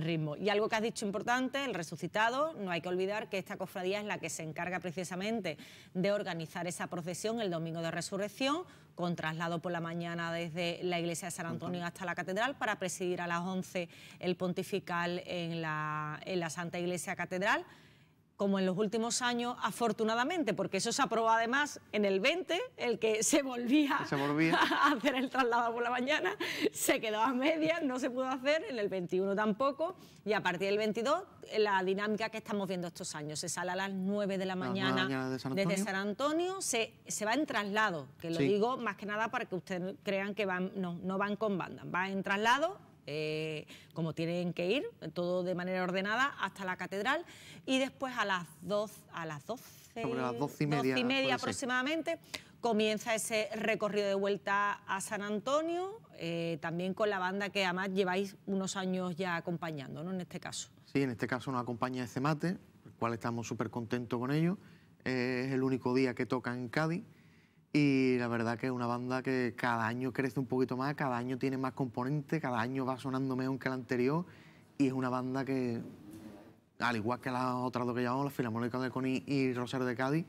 ritmo. Y algo que has dicho importante, el Resucitado, no hay que olvidar que esta cofradía es la que se encarga precisamente de organizar esa procesión el domingo de Resurrección, con traslado por la mañana desde la iglesia de San Antonio hasta la catedral, para presidir a las 11 el pontifical en la Santa Iglesia Catedral, como en los últimos años, afortunadamente, porque eso se aprobó además en el 20, el que se volvía a hacer el traslado por la mañana, se quedó a medias, no se pudo hacer, en el 21 tampoco, y a partir del 22, la dinámica que estamos viendo estos años, se sale a las 9 de la mañana desde San Antonio, se va en traslado, que lo digo más que nada para que ustedes crean que no van con banda, va en traslado, como tienen que ir, todo de manera ordenada, hasta la catedral, y después a las 12 y media aproximadamente, comienza ese recorrido de vuelta a San Antonio, también con la banda que además lleváis unos años ya acompañando, ¿no? En este caso. Sí, en este caso nos acompaña este mate, el cual estamos súper contentos con ello, es el único día que toca en Cádiz, y la verdad que es una banda que cada año crece un poquito más, cada año tiene más componentes, cada año va sonando mejor que la anterior, y es una banda que, al igual que las otras dos que llamamos, la Filarmónica de Conil y Rosario de Cádiz,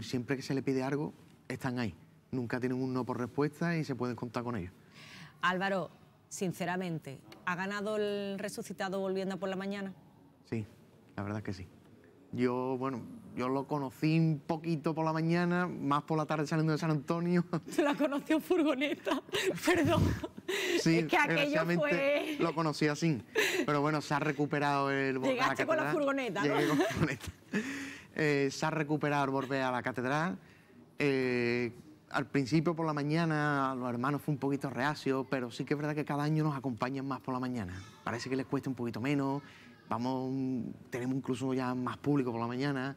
siempre que se le pide algo, están ahí. Nunca tienen un no por respuesta y se pueden contar con ellos. Álvaro, sinceramente, ¿ha ganado el Resucitado volviendo por la mañana? Sí, la verdad es que sí. Yo, bueno, yo lo conocí un poquito por la mañana, más por la tarde saliendo de San Antonio. Se la conoció en furgoneta, perdón. Sí, es que aquello fue... lo conocí así, pero bueno, se ha recuperado el... Llegaste con la furgoneta, ¿no? Llegué con la furgoneta. Se ha recuperado el volver a la catedral, Al principio por la mañana los hermanos fue un poquito reacios, pero sí que es verdad que cada año nos acompañan más por la mañana. Parece que les cuesta un poquito menos, tenemos incluso ya más público por la mañana.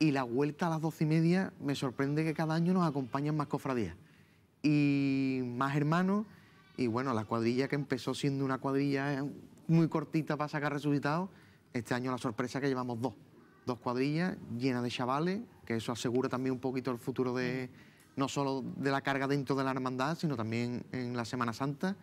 Y la vuelta a las 12:30 me sorprende que cada año nos acompañan más cofradías y más hermanos. Y bueno, la cuadrilla que empezó siendo una cuadrilla muy cortita para sacar resucitado, este año la sorpresa es que llevamos dos cuadrillas llenas de chavales, que eso asegura también un poquito el futuro de... no solo de la carga dentro de la hermandad, sino también en la Semana Santa.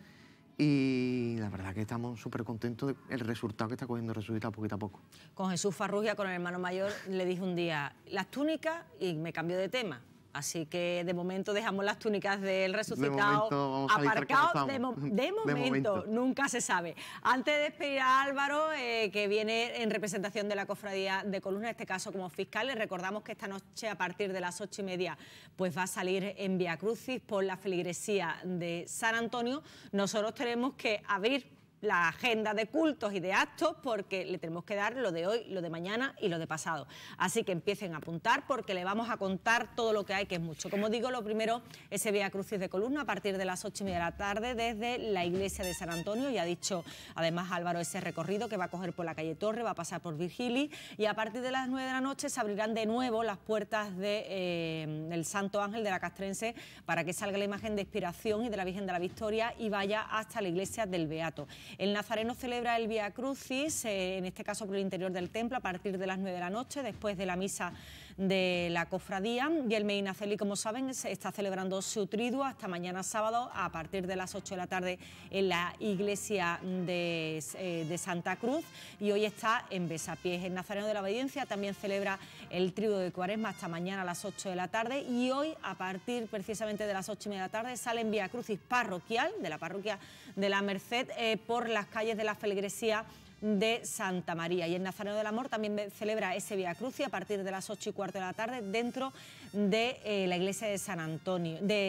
Y la verdad que estamos súper contentos del resultado que está cogiendo Resucitado poquito a poco. Con Jesús Farrugia, con el hermano mayor, le dije un día las túnicas y me cambió de tema. Así que de momento dejamos las túnicas del Resucitado aparcados. De momento, nunca se sabe. Antes de despedir a Álvaro, que viene en representación de la Cofradía de Columna, en este caso como fiscal, les recordamos que esta noche a partir de las 8:30... pues va a salir en Vía Crucis por la feligresía de San Antonio. Nosotros tenemos que abrir la agenda de cultos y de actos porque le tenemos que dar lo de hoy, lo de mañana y lo de pasado. Así que empiecen a apuntar porque le vamos a contar todo lo que hay, que es mucho. Como digo, lo primero, ese Vía Crucis de Columna a partir de las 8:30 de la tarde desde la iglesia de San Antonio. Ya ha dicho además Álvaro ese recorrido que va a coger por la calle Torre, va a pasar por Virgili, y a partir de las 9 de la noche se abrirán de nuevo las puertas de, del Santo Ángel de la Castrense para que salga la imagen de Inspiración y de la Virgen de la Victoria y vaya hasta la iglesia del Beato. El nazareno celebra el Vía Crucis, en este caso por el interior del templo, a partir de las 9 de la noche, después de la misa de la cofradía. Y el Medinaceli, como saben, está celebrando su triduo hasta mañana sábado a partir de las 8 de la tarde en la iglesia de Santa Cruz, y hoy está en Besapiés. El nazareno de la Obediencia también celebra el triduo de Cuaresma hasta mañana a las 8 de la tarde, y hoy a partir precisamente de las 8:30 de la tarde sale en Vía Crucis parroquial de la parroquia de la Merced por las calles de la feligresía de Santa María. Y el nazareno del Amor también celebra ese Vía Crucis a partir de las 8:15 de la tarde dentro de la iglesia de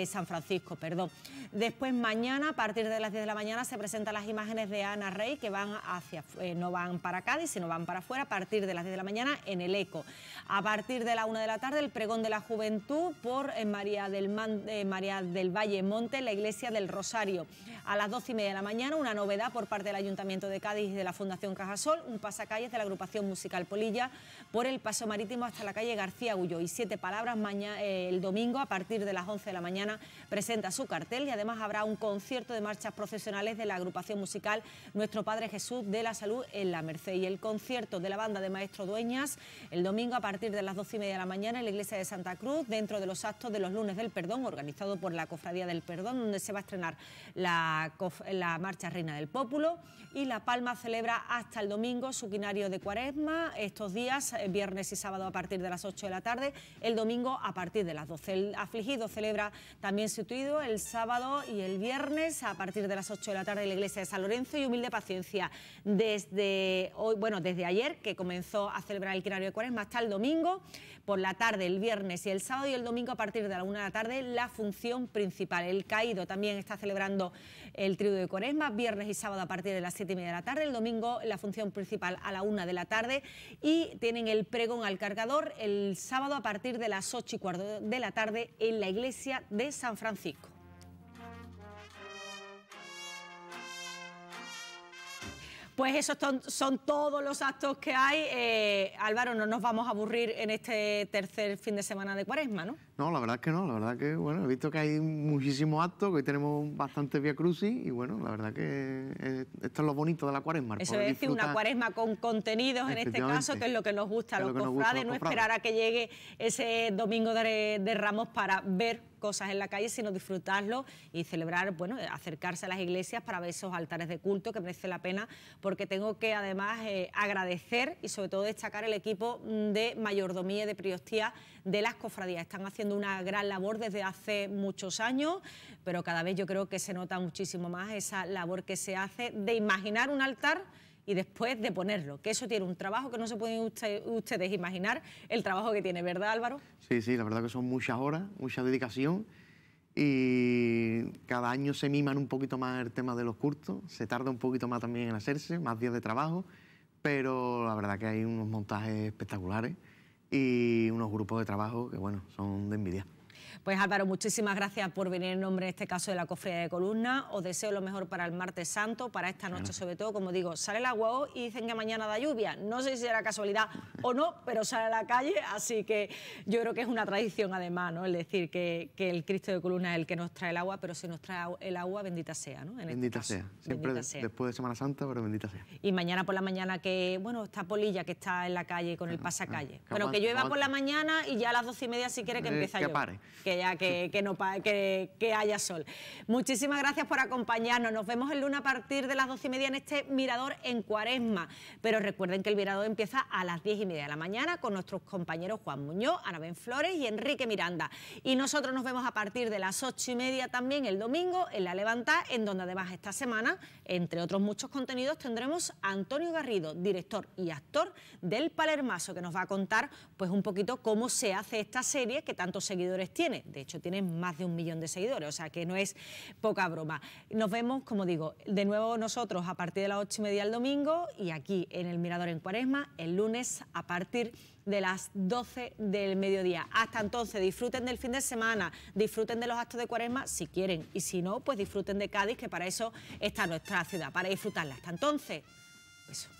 San Francisco. Después mañana a partir de las 10 de la mañana se presentan las imágenes de Ana Rey, que van hacia no van para Cádiz, sino van para afuera a partir de las 10 de la mañana en el Eco. A partir de la 1 de la tarde el pregón de la juventud por María del Valle Monte, la iglesia del Rosario. A las 12:30 de la mañana una novedad por parte del Ayuntamiento de Cádiz y de la Fundación Cajasol, un pasacalles de la agrupación musical Polilla por el Paso Marítimo hasta la calle García Ulloa. Y Siete Palabras el domingo a partir de las 11 de la mañana presenta su cartel, y además habrá un concierto de marchas procesionales de la agrupación musical Nuestro Padre Jesús de la Salud en la Merced, y el concierto de la banda de Maestro Dueñas el domingo a partir de las 12:30 de la mañana en la iglesia de Santa Cruz, dentro de los actos de los lunes del perdón, organizado por la Cofradía del Perdón, donde se va a estrenar la marcha Reina del Pópulo. Y La Palma celebra hasta el domingo su quinario de Cuaresma, estos días, viernes y sábado a partir de las 8 de la tarde, el domingo a partir de las 12. El Afligido celebra también su triduo el sábado y el viernes a partir de las 8 de la tarde en la iglesia de San Lorenzo. Y Humilde Paciencia desde ayer que comenzó a celebrar el quinario de Cuaresma hasta el domingo, por la tarde, el viernes y el sábado, y el domingo a partir de la 1 de la tarde la función principal. El Caído también está celebrando el triduo de Cuaresma, viernes y sábado a partir de las 7:30 de la tarde, el domingo la función principal a la 1 de la tarde, y tienen el pregón al cargador el sábado a partir de las 8:15 de la tarde en la iglesia de San Francisco. Pues esos son todos los actos que hay. Álvaro, no nos vamos a aburrir en este tercer fin de semana de Cuaresma, ¿no? No, la verdad es que no. La verdad es que, bueno, he visto que hay muchísimos actos, que hoy tenemos bastantes Vía Crucis, y bueno, la verdad que esto es lo bonito de la Cuaresma. Eso es decir, una Cuaresma con contenidos en este caso, que es lo que nos gusta a los cofrades, no esperar a que llegue ese domingo de Ramos para ver cosas en la calle, sino disfrutarlo y celebrar, bueno, acercarse a las iglesias para ver esos altares de culto que merece la pena, porque tengo que además agradecer y sobre todo destacar el equipo de mayordomía y de priostía de las cofradías. Están haciendo una gran labor desde hace muchos años, pero cada vez yo creo que se nota muchísimo más esa labor que se hace de imaginar un altar y después de ponerlo, que eso tiene un trabajo que no se pueden ustedes imaginar el trabajo que tiene, ¿verdad, Álvaro? Sí, sí, la verdad que son muchas horas, mucha dedicación, y cada año se miman un poquito más el tema de los cultos, se tarda un poquito más también en hacerse, más días de trabajo, pero la verdad que hay unos montajes espectaculares y unos grupos de trabajo que, bueno, son de envidia. Pues Álvaro, muchísimas gracias por venir en nombre, en este caso, de la Cofradía de Columna. Os deseo lo mejor para el martes santo, para esta noche sobre todo. Como digo, sale el agua hoy y dicen que mañana da lluvia. No sé si será casualidad o no, pero sale a la calle, así que yo creo que es una tradición además, ¿no? Es decir, que el Cristo de Columna es el que nos trae el agua, pero si nos trae el agua, bendita sea, ¿no? Bendita sea, siempre después de Semana Santa, pero bendita sea. Y mañana por la mañana que, bueno, está Polilla, que está en la calle con el pasacalle. Bueno, que llueva por la mañana y ya a las 12:30, si quiere, que empiece a llover. Que ya que haya sol. Muchísimas gracias por acompañarnos. Nos vemos el lunes a partir de las 12:30 en este mirador en Cuaresma. Pero recuerden que el mirador empieza a las 10:30 de la mañana con nuestros compañeros Juan Muñoz, Anabén Flores y Enrique Miranda. Y nosotros nos vemos a partir de las 8:30 también el domingo en La Levantada, en donde además esta semana, entre otros muchos contenidos, tendremos a Antonio Garrido, director y actor del Palermaso, que nos va a contar pues un poquito cómo se hace esta serie que tantos seguidores tiene. De hecho, tiene más de 1 millón de seguidores, o sea que no es poca broma. Nos vemos, como digo, de nuevo nosotros a partir de las 8:30 el domingo y aquí en el Mirador en Cuaresma el lunes a partir de las 12 del mediodía. Hasta entonces, disfruten del fin de semana, disfruten de los actos de Cuaresma si quieren, y si no, pues disfruten de Cádiz, que para eso está nuestra ciudad, para disfrutarla. Hasta entonces, eso.